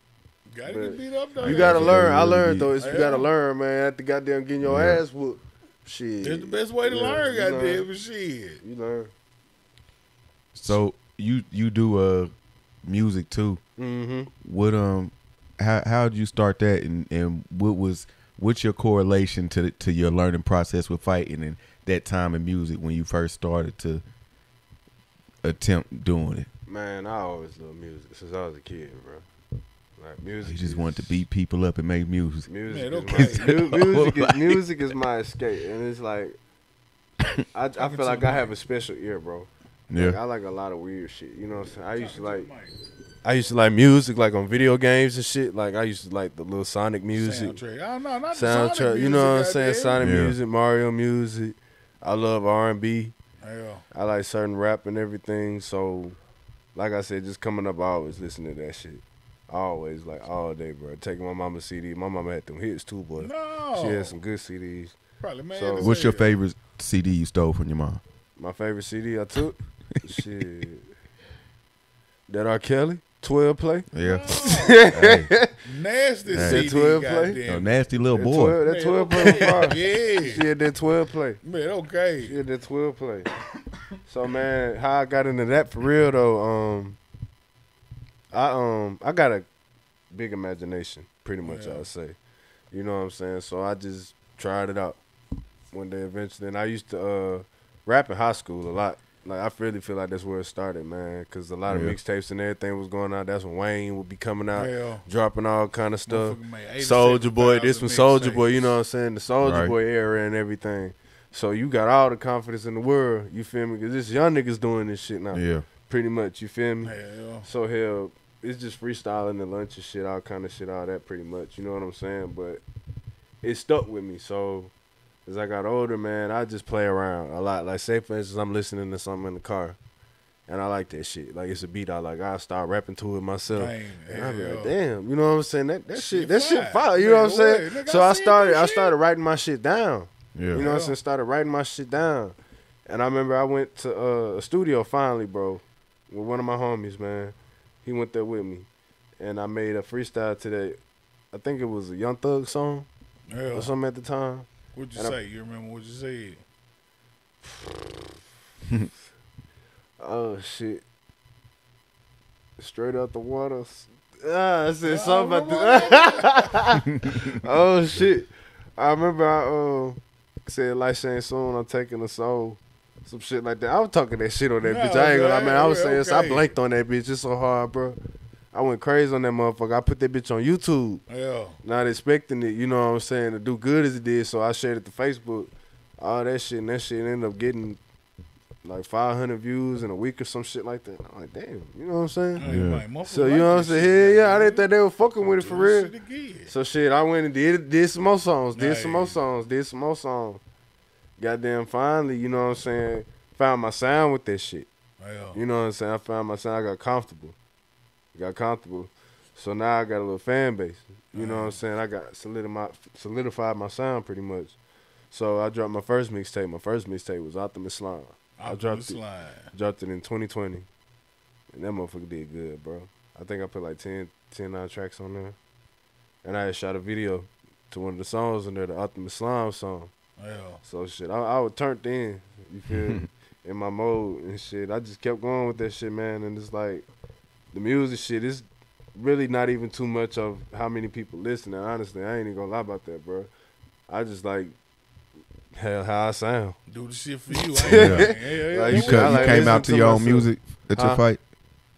Got to beat up, though. You gotta learn. I learned though. It's, you gotta learn, man. After goddamn getting your yeah. ass whooped, shit. It's the best way to yeah. learn, goddamn shit. You learn. So you you do uh music too. Mm-hmm. What um, how how did you start that, and and what was what's your correlation to to your learning process with fighting and that time in music when you first started to attempt doing it? Man, I always loved music since I was a kid, bro. Like music you just is, want to beat people up and make music. Music, Man, is, my, music, is, music is my escape, and it's like I, I feel like I have a special ear, bro. Yeah, like, I like a lot of weird shit. You know what I'm saying? I used to like, I used to like music, like on video games and shit. Like I used to like the little Sonic music, soundtrack. I don't know, not the soundtrack. Sonic music, you know what I'm saying? Sonic yeah. music, Mario music. I love R and B. Yeah. I like certain rap and everything. So, like I said, just coming up, I always listen to that shit. Always, like all day, bro. Taking my mama's C D. My mama had them hits too, boy. No. She had some good C Ds. Probably mad. So, what's your favorite C D you stole from your mom? My favorite C D I took? Shit. That R. Kelly? twelve play? Yeah. No. Hey. Nasty hey. C D. That twelve play? No, nasty little that boy. twelve, that twelve play was fire. Yeah. She had that twelve play. Man, okay. She had that twelve play. So, man, how I got into that for real, though, um... I um I got a big imagination, pretty much, yeah. I'd say. You know what I'm saying? So I just tried it out one day eventually. And I used to uh, rap in high school a lot. Like, I really feel like that's where it started, man, because a lot of yeah. mixtapes and everything was going out. That's when Wayne would be coming out, yeah. dropping all kind of stuff. Soulja Boy, this one Soulja Boy, you know what I'm saying? The Soulja right. Boy era and everything. So you got all the confidence in the world, you feel me? Because this young nigga's doing this shit now, yeah. pretty much, you feel me? Hell. So, hell... It's just freestyling and lunch and shit, all kind of shit, all that pretty much. You know what I'm saying? But it stuck with me. So as I got older, man, I just play around a lot. Like, say, for instance, I'm listening to something in the car, and I like that shit. Like, it's a beat I like. I start rapping to it myself. Dang, and I'm like, damn. You know what I'm saying? That that shit, shit that fire. shit fire. You man, know what I'm saying? Nigga, so I, I started I started writing my shit down. Yeah. You know what I'm saying? Started writing my shit down. And I remember I went to uh, a studio finally, bro, with one of my homies, man. He went there with me, and I made a freestyle today. I think it was a Young Thug song yeah. or something at the time. What'd you and say? I, you remember what you said? Oh, shit. Straight out the water. Ah, I said something about that. Oh, shit. I remember I uh, said, like Shane Soon, I'm taking a soul. Some shit like that. I was talking that shit on that no, bitch. I ain't gonna lie, man. I was saying, okay. I blanked on that bitch. It's so hard, bro. I went crazy on that motherfucker. I put that bitch on YouTube. Yeah. Not expecting it, you know what I'm saying, to do good as it did. So I shared it to Facebook. All that shit, and that shit ended up getting like five hundred views in a week or some shit like that. I'm like, damn, you know what I'm saying? Yeah. Yeah. So, you know what I'm saying? Hell yeah, yeah, I didn't think they were fucking with it for real. Shit so, shit, I went and did, did some more songs, did nice. some more songs, did some more songs. Goddamn, finally, you know what I'm saying? Found my sound with that shit. Yeah. You know what I'm saying? I found my sound. I got comfortable. I got comfortable. So now I got a little fan base. You uh-huh. know what I'm saying? I got solidified, solidified my sound pretty much. So I dropped my first mixtape. My first mixtape was Optimus Slime. I dropped it, dropped it in twenty twenty, and that motherfucker did good, bro. I think I put like ten, ten, nine tracks on there, and I had shot a video to one of the songs in there, the Optimus Slime song. Yeah. So shit, I, I was turned in, you feel me, in my mode and shit. I just kept going with that shit, man, and it's like the music shit is really not even too much of how many people listening. Honestly, I ain't even gonna lie about that, bro. I just like. Hell, how I sound. Do the shit for you. I yeah. Like, yeah, yeah. Like, you, you came, like, came out to, to your own music at huh? your fight?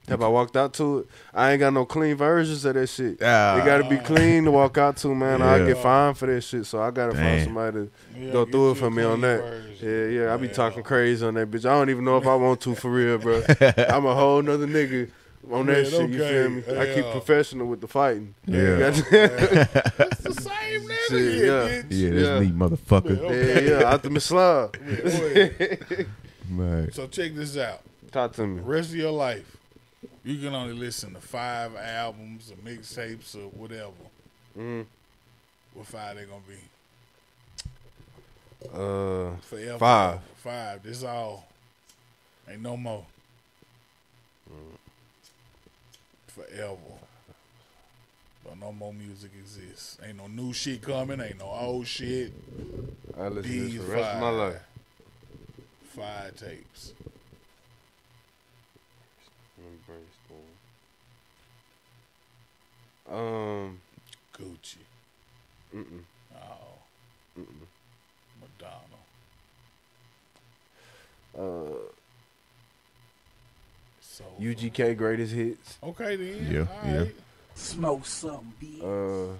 Have I walked out to it? I ain't got no clean versions of that shit. Ah. It got to be clean to walk out to, man. Yeah. I get fined for that shit, so I got to find somebody to yeah, go through it for me on that. Version. Yeah, yeah, I be yeah. talking crazy on that bitch. I don't even know if I want to for real, bro. I'm a whole nother nigga. On that yeah, shit, okay. You feel me? Yeah. I keep professional with the fighting. Yeah. It's the same nigga. Shit, yeah. Bitch. Yeah, that's yeah. me, motherfucker. Yeah, okay. yeah, yeah. Out the Mislav. Right. So check this out. Talk to me. The rest of your life, you can only listen to five albums or mixtapes or whatever. Mm. What five they gonna be? Uh, Forever. Five. Five. This all. Ain't no more. Mm. Forever. But no more music exists. Ain't no new shit coming. Ain't no old shit. I listen These to this for the rest of my life. Five tapes. Um, Gucci. Mm-mm. Oh. Mm-mm. Madonna. Uh. So, U G K greatest hits. Okay then. Yeah. All yeah. Right. Smoke something, bitch. Uh,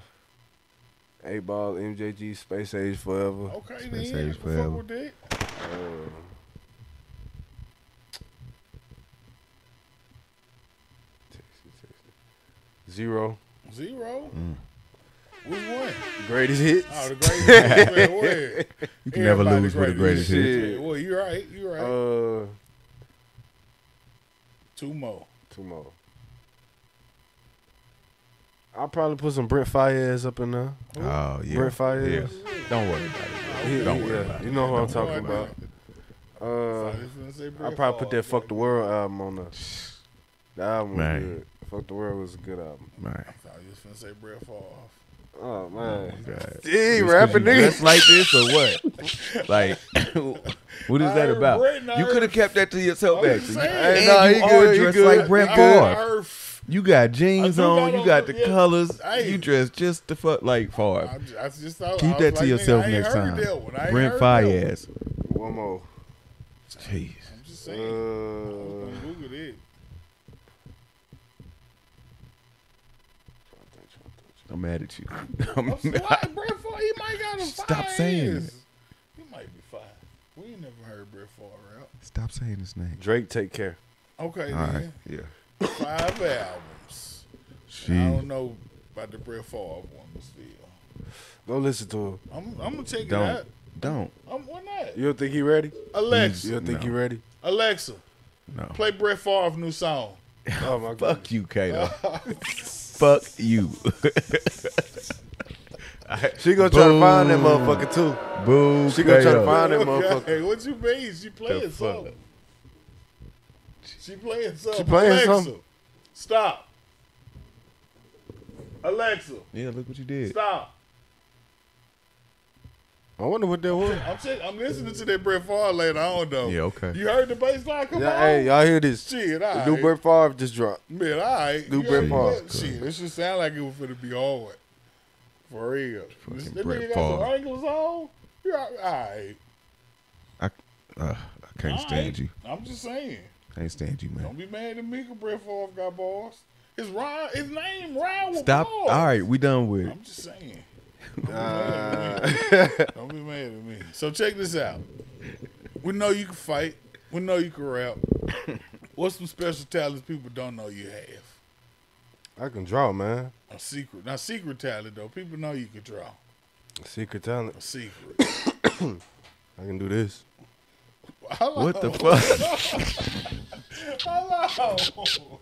A Ball, M J G, Space Age four Eva. Okay Space then. Space Age four Eva. Fuck with that. Uh, zero. Zero. Mm. Which one? Greatest hits. Oh, the greatest hits. Where, where? You can Everybody never lose with the greatest hits. hits. Well, you're right. You're right. Uh. Two more. Two more. I'll probably put some Brent Fayez up in there. Oh, uh, yeah. Brent Fayez. Yeah. Don't worry about it. Yeah, Don't worry yeah. about it. You know who I'm talking about. about. Uh, I'll probably put that Fuck the World album on there. The album was man. good. Fuck the World was a good album. Man. I thought you was finna say Brent Fall Off. Oh, man. Oh, D, rapping niggas like this or what? Like... What is I that about? Brent, you could have kept that to yourself, actually. Hey, no, you are good, dressed good. like Brent Favre. You got jeans on. You got the yeah. colors. You dressed just the fuck like Favre. I, I, I just, I, Keep I that like, to yourself I next time. Brent Fayez. One more. Jeez. I'm just saying. Uh, I Google it. I'm mad at you. I'm I'm mad. Why, Brent Favre, he might got a Stop saying it. He might be fine. We ain't never heard Brett Favre out. Stop saying his name. Drake, Take Care. Okay, All then. Right. Yeah. Five albums. I don't know about the Brett Favre one, but still. Go listen to him. I'm, I'm going to check don't, it out. Don't. I'm, why not? You don't think he ready? Alexa. You don't think no. he ready? Alexa. No. Play Brett Favre's new song. Oh, my God. Fuck you, Kato. Fuck you. She gonna Boom. try to find that motherfucker too. Boo. She gonna try to find that motherfucker. Okay. What you mean? She playing something. She playing something. She playing Alexa, something. Stop. Alexa. Yeah, look what you did. Stop. I wonder what that was. I'm saying, I'm listening to that Brett Favre later. I don't know. Yeah, okay. You heard the bass line? Come yeah, on. Hey, y'all hear this? Shit, all right. The new Brett Favre just dropped. Man, all right. New Brett Favre. Shit, this should sound like it was going to be hard. For real. Fucking this nigga got some Wranglers on? You're all right. I, uh, I can't all stand right. you. I'm just saying. Can't stand you, man. Don't be mad at me because Brett Favre got bars. His, rhyme, his name rhyme with Stop. Bars. All right, we done with it. I'm just saying. Uh, don't be mad at me. So check this out. We know you can fight. We know you can rap. What's some special talents people don't know you have? I can draw, man. A secret, not secret talent though. People know you can draw. A secret talent. A secret. I can do this. Hello. What the fuck? Hello.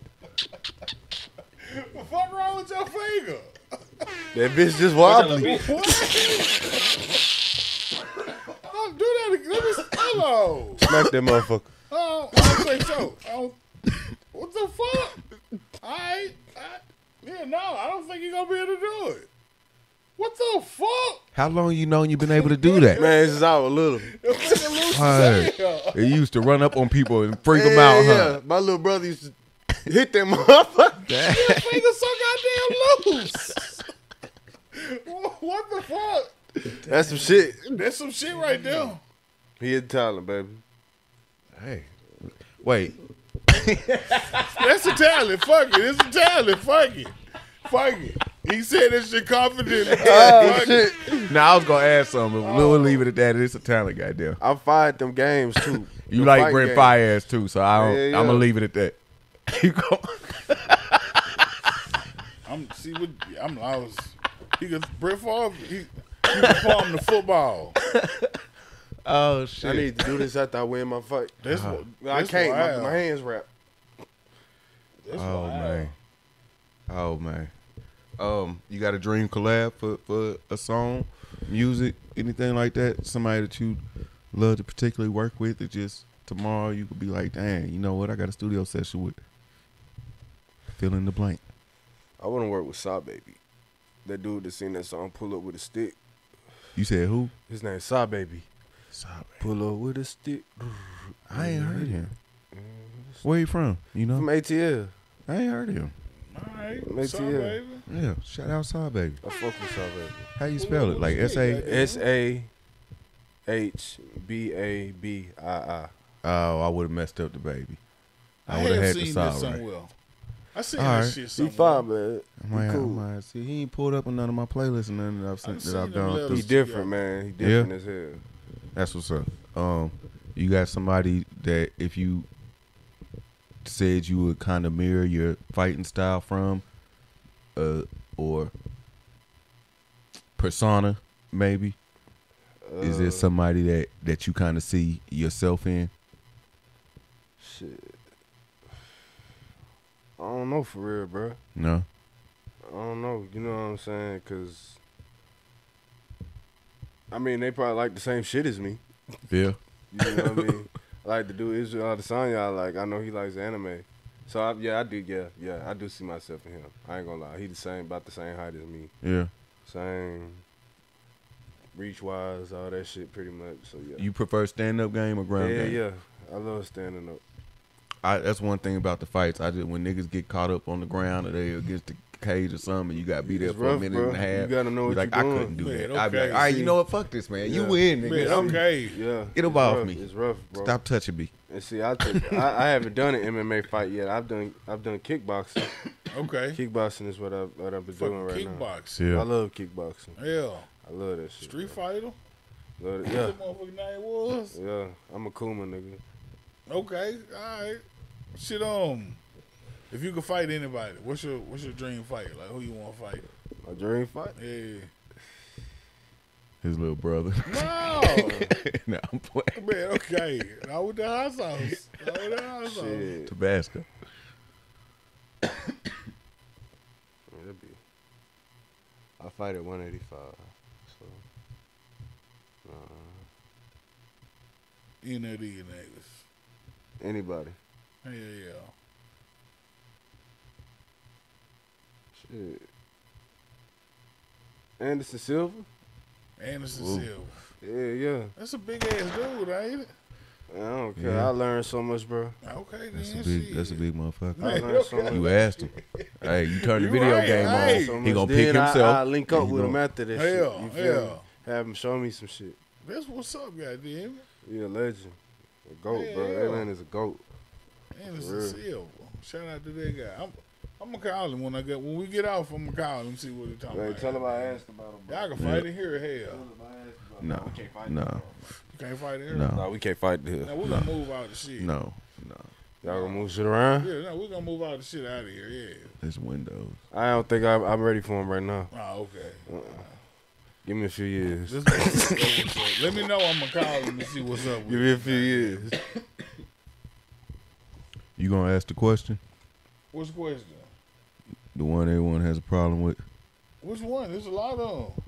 What the fuck wrong with your finger? That bitch just wobbly. Don't do that again. Let me hello. Smack that motherfucker. Oh, I don't think so. I don't, what the fuck? I, I, yeah, no, I don't think you're gonna be able to do it. What the fuck? How long you known you been able to do that? Man, this is our little. It used to run up on people and freak yeah, them out, yeah. huh? My little brother used to hit that motherfucker. Your finger's so goddamn loose. What the fuck? That's some shit. That's some shit right there. He in talent, baby. Hey. Wait. That's a talent. Fuck it. It's a talent. Fuck it. Fuck it. He said that shit confidently. Oh, shit. It. Nah, I was going to ask something. But oh. We'll leave it at that. It's a talent, goddamn. I fired them games, too. You them like Brent Fire ass, too, so I don't, yeah, yeah. I'm going to leave it at that. You go. I'm, see, what, I'm lost. He can Brett Favre, he, he performed the football. Oh, shit. I need to do this after I win my fight. That's uh, what, I that's can't. My, my hands wrapped. That's oh, wild. man. Oh, man. Um, you got a dream collab for, for a song, music, anything like that? Somebody that you love to particularly work with that just tomorrow you could be like, dang, you know what? I got a studio session with. Fill in the blank. I want to work with Sa Babii. That dude that sing that song, Pull Up With A Stick. You said who? His name's Sa Babii. Sa Babii. Pull Up With A Stick. I ain't heard him. Where you from? You know? From A T L. I ain't heard him. All right. From A T L. Sa Babii. Yeah. Shout out Sa Babii. I fuck with Sa Babii. How you spell it? Like S A S A H B A B I I. Oh, I would have messed up the baby. I, I would have had the Sa Babii. I seen right. that shit somewhere. He fine, man. He cool. I, I, see, he ain't pulled up on none of my playlists and none that I've, seen, that I've done. He different, man. He different yeah. as hell. That's what's up. Um, you got somebody that if you said you would kind of mirror your fighting style from uh, or persona, maybe? Uh, Is there somebody that, that you kind of see yourself in? Shit. I don't know for real, bro. No. I don't know. You know what I'm saying? Because, I mean, they probably like the same shit as me. Yeah. You know what I mean? I like to do Israel Adesanya. I like. I know he likes anime. So, I, yeah, I do. Yeah, yeah. I do see myself in him. I ain't going to lie. He the same, about the same height as me. Yeah. Same reach-wise, all that shit pretty much. So, yeah. You prefer stand-up game or ground yeah, game? Yeah, yeah. I love standing up. I, that's one thing about the fights. I just when niggas get caught up on the ground or they against the cage or something, you got to be there it's for rough, a minute bro. and a half. You got to know what like, you're doing. I couldn't do man, that. Okay. I'd be like, all right, you know what? Fuck this, man. Yeah. You win, nigga. Man, okay. Yeah. It'll bother me. It's rough, bro. Stop touching me. And see, I, took, I I haven't done an M M A fight yet. I've done I've done kickboxing. Okay. Kickboxing is what I've what I've been Fucking doing right kickboxing. now. Kickboxing. Yeah. I love kickboxing. Yeah. I love that shit. Street fighter. Love it. Yeah. What the motherfucking name was? Yeah. I'm a Kuma nigga. Okay. All right. Shit, um, if you could fight anybody, what's your what's your dream fight? Like, who you want to fight? My dream fight? Yeah. His little brother. No. No, I'm playing. Man, okay. Not with the hot sauce. Not with the hot sauce. Shit. Tabasco. I fight at one eighty-five. So. Uh, you know these niggas. Anybody. Yeah, yeah. Shit. Anderson Silva? Anderson Ooh. Silva. Yeah, yeah. That's a big ass dude, ain't it? I don't care. Yeah. I learned so much, bro. Okay, that's man. A big, that's a big motherfucker. I learned so much. You asked him. Hey, you turned the you video right, game right. on. So he gonna pick himself. I, I link up with gonna... him after this. Hell, shit. You feel hell. Me? Have him show me some shit. That's what's up, goddamn. You a legend. A goat, hell, bro. Hell. Atlanta's a goat. And it's a seal. Shout out to that guy. I'm, I'm gonna call him when I get when we get off. I'm gonna call him see what he's talking hey, about. Tell him I asked about him. Y'all can fight yeah. in here, hell. No, we can't fight no. Him, you can't fight in here. No. no, we can't fight in here. No, we're gonna no. move all the shit. No, no. Y'all gonna move shit around? Yeah, no, we're gonna move all the shit out of here. Yeah. There's windows. I don't think I'm, I'm ready for him right now. Oh, okay. Uh-uh. Give me a few years. Let me know. I'm gonna call him and see what's up. With Give me a few years. You gonna ask the question? What's the question? The one everyone has a problem with. Which one? There's a lot of them.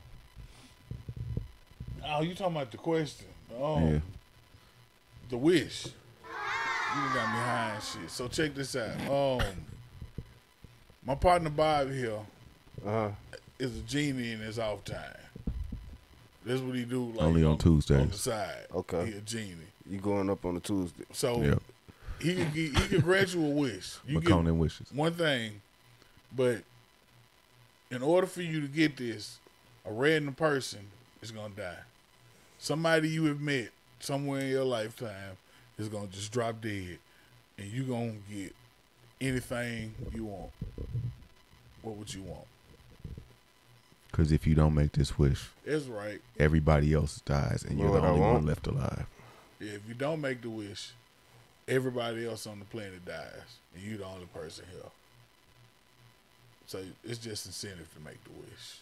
Oh, you talking about the question? Oh, yeah. The wish. You got me high and shit. So check this out. Um, my partner Bob here uh-huh. is a genie in his off time. That's what he do. Like, only on, on Tuesdays. On the side. Okay. He a genie. You going up on a Tuesday? So. Yep. He could he could grant you a wish. You get wishes. One thing, but in order for you to get this, a random person is gonna die. Somebody you have met somewhere in your lifetime is gonna just drop dead, and you gonna get anything you want. What would you want? Because if you don't make this wish, that's right. Everybody else dies, and you're Lord, the only one left alive. Yeah, if you don't make the wish. Everybody else on the planet dies, and you the only person here. So it's just incentive to make the wish.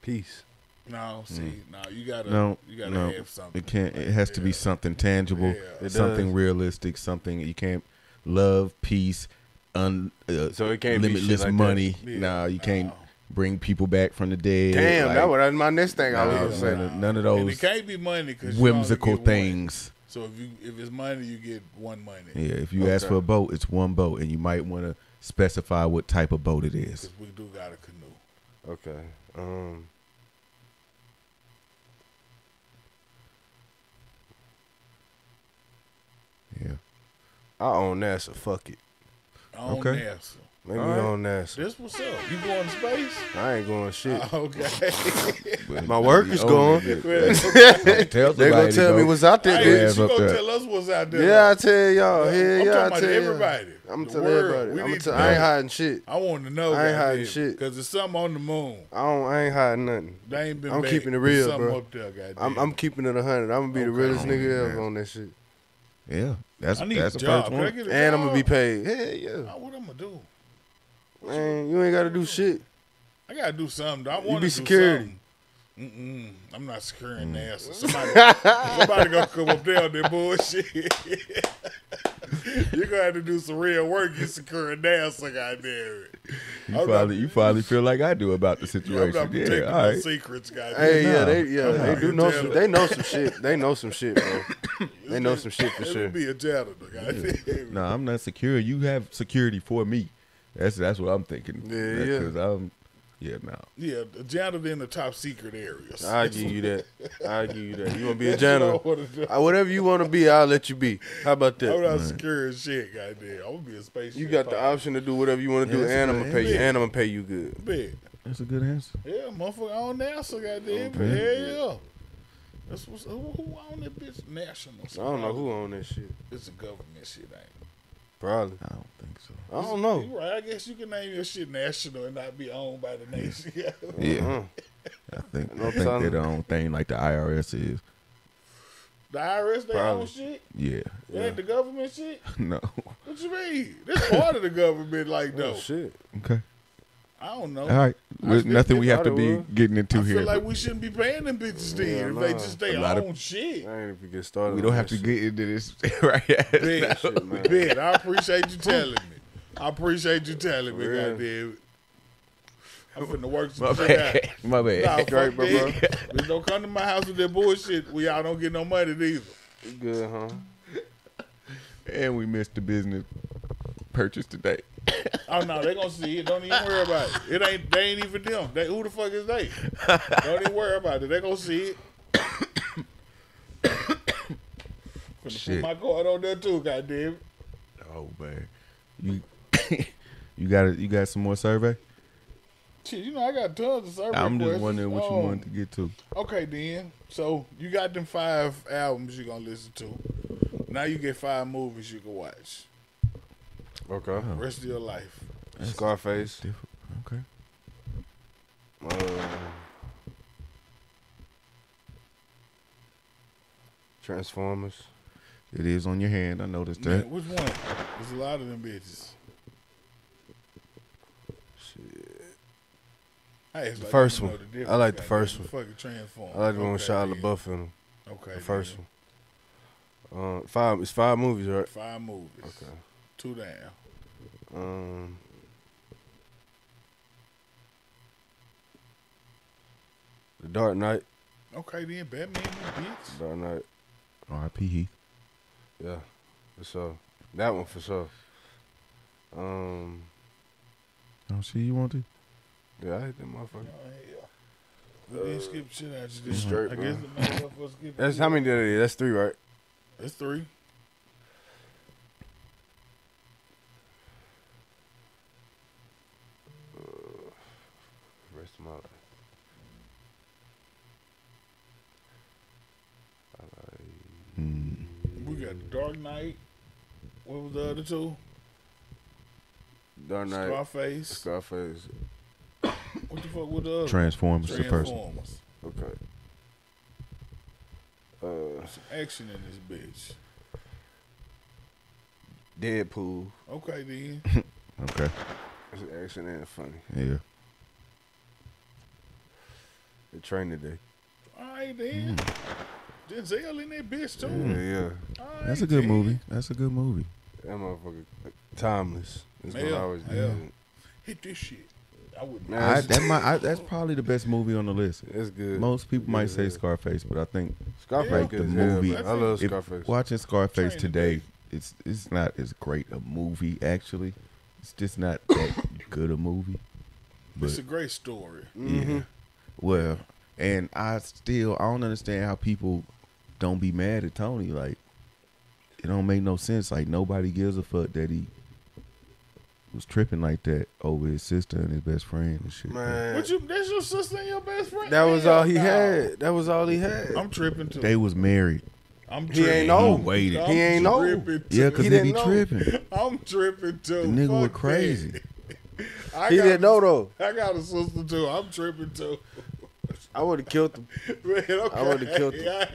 Peace. No, see, mm. no, you gotta, no, you gotta no. have something. It can't. Like, it has yeah. to be something tangible, yeah. something realistic, something you can't. Love, peace, un. Uh, so it can't limitless be like money. Yeah. Nah, you can't. Uh-huh. Bring people back from the dead. Damn, like, that was my next thing I was yeah, saying. No. None of those. And it can't be money because whimsical things. One. So if you if it's money, you get one money. Yeah, if you okay. ask for a boat, it's one boat, and you might want to specify what type of boat it is. We do got a canoe. Okay. Um. Yeah. I own NASA. Fuck it. I own okay. NASA. Maybe right. on that. This what's up? You going to space? I ain't going shit. Uh, okay. My work is going. They're gonna tell me what's out there. Hey, she gonna tell us what's out there. Yeah, I tell y'all. Yeah, I'm yeah, talking I tell about everybody. I'm telling everybody. I'm tell, I ain't hiding shit. I want to know. I ain't hiding there, shit because there's something on the moon. I don't. I ain't hiding nothing. They ain't been. I'm back. Keeping it real, something bro. Up there, I'm, I'm keeping it a hundred. I'm gonna be okay. the realest nigga ever on that shit. Yeah, that's that's a first one. And I'm gonna be paid. Hell yeah. What I'm gonna do? Man, you ain't gotta do shit. I gotta do something. I want to do something. Mm-mm. I'm not securing mm. NASA. Somebody, somebody gonna come up there on that bullshit. You're gonna have to do some real work. You securing NASA, goddamn it. You I'm probably not, you probably feel like I do about the situation. I'm not yeah, all right. Secrets, goddamn. Hey, no. yeah, they yeah they do know some, they know some shit. They know some shit, bro. They know some shit for sure. It'll be a janitor, goddamn. Yeah. No, I'm not secure. You have security for me. That's that's what I'm thinking. Yeah, that's yeah. Cause I'm, yeah, no. Yeah, a janitor in the top secret areas. I'll give you that. I'll give you that. You want to be a janitor? I, whatever you want to be, I'll let you be. How about that? I'm not right. secure as shit, goddamn. I'm going to be a space. You got pilot. The option to do whatever you want to yeah, do, and I'm going to pay you. And I'm going to pay you good. Big. That's a good answer. Yeah, motherfucker on NASA, goddamn. Hell yeah. That's what's, who, who on that bitch? National. I don't know who on that shit. It's a government shit, ain't it? Probably. I don't think so. I don't know. You're right. I guess you can name your shit national and not be owned by the nation. Yeah. I think I think they're the own thing like the I R S is. The I R S, they Probably. Own shit? Yeah. That ain't yeah. the government shit? No. What you mean? This part of the government like though. Oh, shit. Okay. I don't know. All right. There's nothing we have to be getting into here. I feel like we shouldn't be paying them bitches then if they just stay on shit. I ain't even get started. We don't have to get into this right now. Ben, I appreciate you telling me. I appreciate you telling me, goddamn it. I'm finna work some shit out. My bad. Nah, great, bro. Bitch, don't come to my house with that bullshit where y'all don't get no money either. Good, huh? And we missed the business purchase today. Oh no, they gonna see it. Don't even worry about it. It ain't. They ain't even them. They who the fuck is they? Don't even worry about it. They gonna see it. Gonna shit. Put my guard on there too. Goddamn it. Oh man, you you got it. You got some more survey. Shit, you know I got tons of survey questions. I'm just questions. wondering what um, you wanted to get to. Okay, then. So you got them five albums you are gonna listen to. Now you get five movies you can watch. Okay. Uh-huh. Rest of your life. That's Scarface. Okay. Uh, Transformers. It is on your hand. I noticed that. Man, which one? There's a lot of them bitches. Shit. Hey, the like first one. The I like the first one. Fucking Transformers. I like the one with Shia LaBeouf in them. Okay. The first then. one. Uh, five. It's five movies, right? Five movies. Okay. Two down. Um, The Dark Knight. Okay, then Batman and Beats. Dark Knight. R I P Heath. Yeah, for sure. That one for sure. Um, I don't see you want to. Yeah, I hate that motherfucker. Oh, yeah. We uh, didn't skip shit out you this straight, I bro. guess the motherfucker skipped. That's how many did it? That's three, right? That's three. Dark Knight. What was the other two? Dark Knight. Scarface. Scarface. What the fuck was the other? Transformers. Transformers. The person. Okay. Uh, some action in this bitch. Deadpool. Okay then. Okay. It's action and funny. Yeah. The Train Today. All right then. Mm. Denzel in that bitch too. Yeah, yeah. Right, that's a good dude. movie. That's a good movie. That motherfucker, timeless. That's Mel, what I always do. Hit this shit. I wouldn't. Nah, I, that might, I, that's probably the best movie on the list. That's good. Most people good might say Scarface, but I think Scarface yeah, the movie. Yeah, I love Scarface. If, watching Scarface Train today, to it's it's not as great a movie actually. It's just not that good a movie. But, it's a great story. Mm-hmm. Yeah. Well, and I still I don't understand how people don't be mad at Tony. Like, it don't make no sense. Like, nobody gives a fuck that he was tripping like that over his sister and his best friend and shit. Man, what you, that's your sister and your best friend? That man. was all he no. had. That was all he had. I'm tripping too. They was married. I'm tripping. He ain't know. He waited. I'm he ain't know. Yeah, because they be know. tripping. I'm tripping too. The nigga fuck was crazy. I he didn't a, know though. I got a sister too. I'm tripping too. I would have killed him. Man, okay. I would have killed him.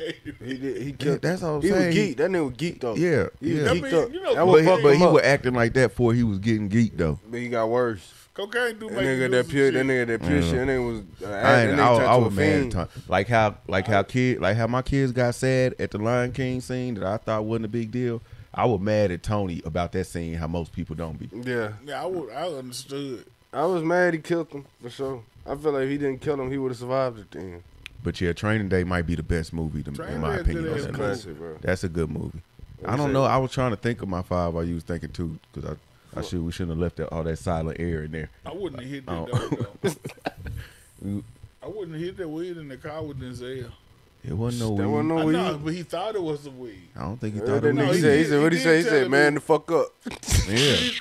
He did. He killed. That's all I'm saying. He was geeked. That nigga was geeked though. Yeah, he was yeah. geeked I mean, up. You know, that was but, but he was acting like that before he was getting geeked though. But he got worse. Cocaine do that make nigga that pure. Shit. That nigga that pure yeah. shit. That nigga was. Uh, I, that nigga I, I, I was mad at time. Like how, like I, how kid, like how my kids got sad at the Lion King scene that I thought wasn't a big deal. I was mad at Tony about that scene. How most people don't be. Yeah, yeah. I would. I understood. I was mad he killed him for sure. I feel like if he didn't kill him, he would have survived at the end. But yeah, Training Day might be the best movie, to, in my opinion. That's a, classic, bro. That's a good movie. I don't know. I was trying to think of my five while you was thinking too, because I, I should we shouldn't have left that, all that silent air in there. I wouldn't have hit that though. though. I wouldn't have hit that weed in the car with Denzel. It wasn't no there weed. Wasn't no weed. I know, but he thought it was the weed. I don't think he thought yeah, it was no, he said, he said, what he, he say? He said, man, the fuck up. Yeah.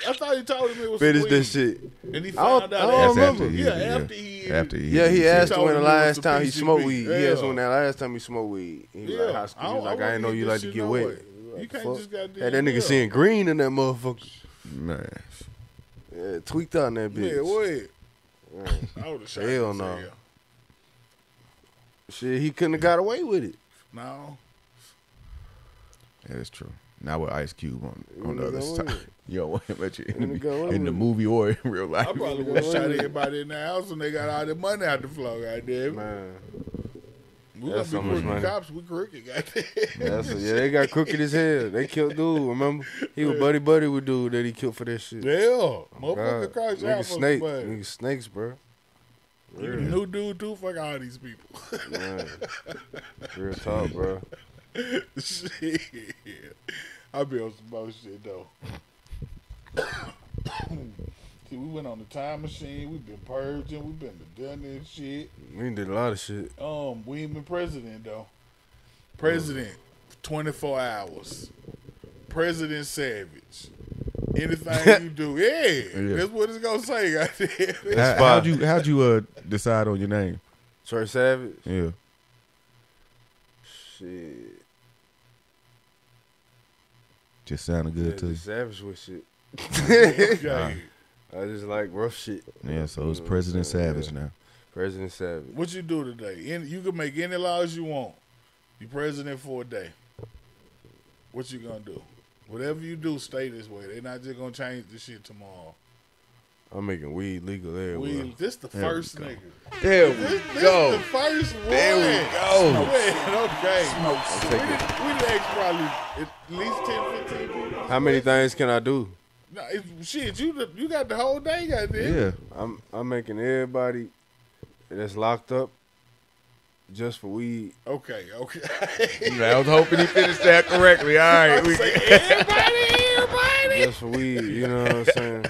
I thought he told him it was Finish the weed. Finish this shit. And he found out after. Yeah, after he after he Yeah, he asked him when the last time he smoked weed. He asked him when that last time he smoked weed. He was like, high school. He was like, I didn't know you like to get wet. You can't just goddamn. That nigga seeing green in that motherfucker. Man. Yeah, tweaked out in that bitch. Yeah, what? I would have shot. Hell no. Shit, he couldn't have got away with it. No. Yeah, that's true. Not with Ice Cube on, on the other side. Yo, let your enemy in the movie or in real life. I probably would have shot everybody in the house and they got all their money out the floor, goddamn. Man. We got so much money. Cops, we crooked, goddamn. That's a, yeah, they got crooked as hell. They killed dude, remember? He was buddy-buddy with dude that he killed for that shit. Yeah. Oh, motherfucker Christ, y'all snake. Nigga snakes, bro. You the new dude too. Fuck all these people. Man, real talk, bro. Shit, I be on some more shit though. See, we went on the time machine. We've been purging. We've been redundant shit. We did a lot of shit. Um, we ain't been president, though. President, twenty-four hours. President Savage. Anything you do, yeah, yeah, that's what it's gonna say out there. How, how'd you how'd you uh, decide on your name? Trey Savage. Yeah. Shit. Just sounded good yeah, to you. Savage with shit. uh, I just like rough shit. Yeah, so it's President Savage yeah. now. President Savage. What you do today? Any, you can make any laws you want. You president for a day. What you gonna do? Whatever you do, stay this way. They're not just gonna change this shit tomorrow. I'm making weed legal there. Weed. This the there first nigga. There we this, this go. This the first one. There we go. Smoke. Okay. Smoke. So we did, we did ask probably at least ten, fifteen people. How many things can I do? No, it, shit, you you got the whole day out there. Yeah, I'm I'm making everybody that's locked up. Just for weed. Okay, okay. I was hoping he finished that correctly. All right. We... Saying, everybody, everybody. Just for weed, you know what I'm saying?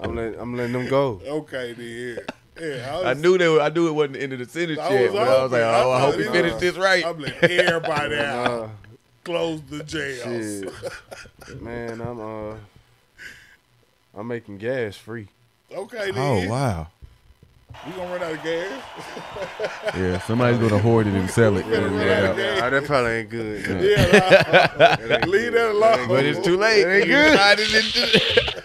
I'm letting, I'm letting them go. Okay, then. Yeah, I, was, I knew they were, I knew it wasn't the end of the sentence I yet, but I was like, oh, I hope he finished uh, this right. I'm letting everybody out. Uh, Close the jails. Shit. Man, I'm uh, I'm making gas free. Okay, then. Oh, wow. We gonna run out of gas. Yeah, somebody's gonna hoard it and sell it. Yeah, yeah. Yeah, that probably ain't good. No. Yeah, no. Ain't leave good. That alone. But it's too late. It ain't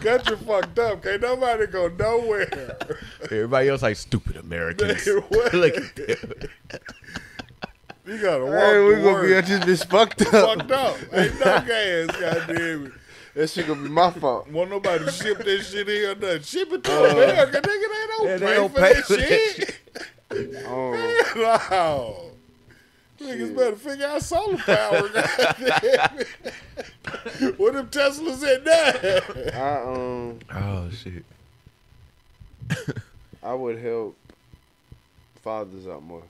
good. Country fucked up. Can't nobody go nowhere. Everybody else like stupid Americans. Look at them. You gotta walk. Hey, we gonna be just this fucked up. Fucked up. Ain't no gas. Goddamn it. That shit gonna be my fault. Won't nobody ship that shit here or nothing. Ship it to uh, America, nigga. They don't yeah, pay they don't for pay that, for that shit. Shit. Oh. No. Shit. Niggas better figure out solar power. Goddamn. What if Tesla's at that? I, um, oh, shit. I would help fathers out more.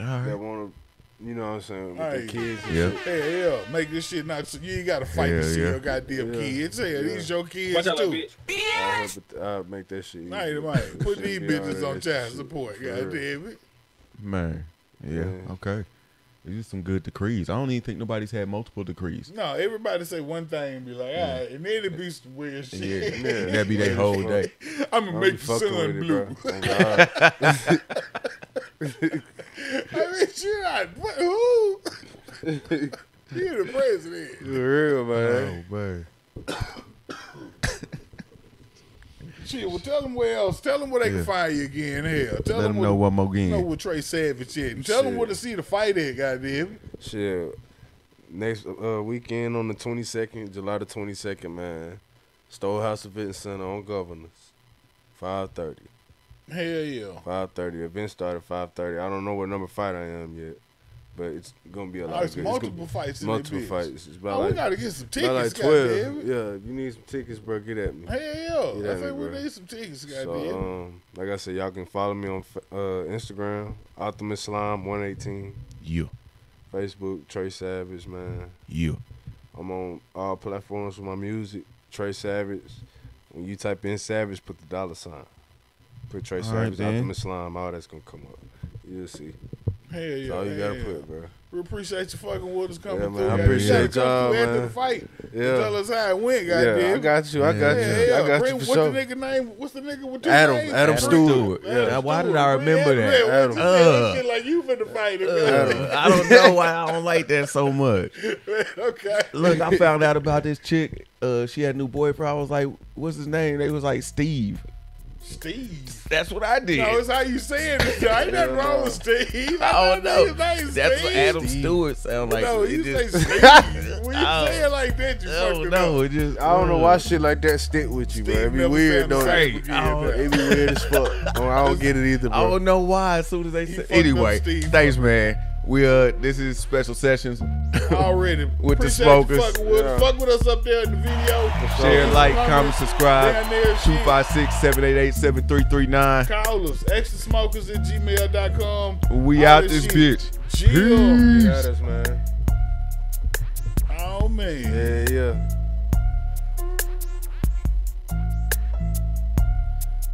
All right. That want to. You know what I'm saying? With hey, the kids and yeah. shit. Hell, yeah. Make this shit not... You ain't got to fight hell, to see yeah. your goddamn yeah. kids. Hell, yeah. These your kids, watch out, too. Bitch. I'll make that shit easy. Right, right. Put these bitches on child support. Goddamn it. Man. Yeah, yeah. Okay. These are some good decrees. I don't even think nobody's had multiple decrees. No, everybody say one thing and be like, all right. Yeah. And then it be some weird shit. Yeah, yeah. That'd be their whole day. I'm going to make the sun blue. It, I mean, you're not, what, who? You're the president. You're real, man. Oh, man. Shit, well, tell them where else. Tell them where they yeah. can find you again. Hell, tell Let them, them know one more game. Know where Trey Savage is. And tell Shit. them where to see the fight at, goddamn. Shit. Next uh, weekend on the twenty-second, July the twenty-second, man. Stole House Event Center on Governors. five thirty. Hell yeah. five thirty. Event started five thirty. I don't know what number fight I am yet, but it's going to be a lot oh, of good. Multiple it's fights in Multiple fights. It's about oh, like, we got to get some tickets, like twelve. Yeah, if you need some tickets, bro, get at me. Hell yeah. Get I think me, we need some tickets, goddamn. So, um, like I said, y'all can follow me on uh, Instagram, Optimus Slime one eighteen. Yeah. Facebook, Trey Savage, man. Yeah. I'm on all platforms with my music, Trey Savage. When you type in Savage, put the dollar sign. Put Trey Savage, right, Optimus Slime, all that's going to come up. You'll see. Hell yeah. That's all you got to put, bro. We appreciate you fucking with us coming yeah, man, through. I appreciate y'all, man. After the fight. Yeah. Tell us how it went, goddamn. Yeah, I got you. I got yeah. you. Yeah. I got Bring, you for sure. What's the nigga name? What's the nigga with two Adam, names? Adam, Adam Stewart. Yeah. Adam why Stewart. Did I remember man, that? Man, Adam. Uh, shit like you finna fight him, uh, I don't know why I don't like that so much. Man, okay. Look, I found out about this chick. Uh, she had a new boyfriend. I was like, what's his name? They was like, Steve. Steve. That's what I did. No, it's how you saying it. I ain't nothing wrong with Steve. I don't know. That's Steve. What Adam Stewart sound like. No, you just... say Steve. When you oh, say it like that, you fucking up. No, it just... I don't know why shit like that stick with you, Steve, bro. It be weird, though. It be weird as fuck. No, I don't get it either, bro. I don't know why as soon as they say... Anyway, thanks, man. We uh, this is Special Sessions. Already with appreciate the smokers. Fuck with, yeah. fuck with us up there in the video. Share, so, like, comment, subscribe. two five six, seven eight eight, seven three three nine. Call us. Extra smokers at gmail dot com. We all out this shit. Bitch. Chill. Peace. Peace.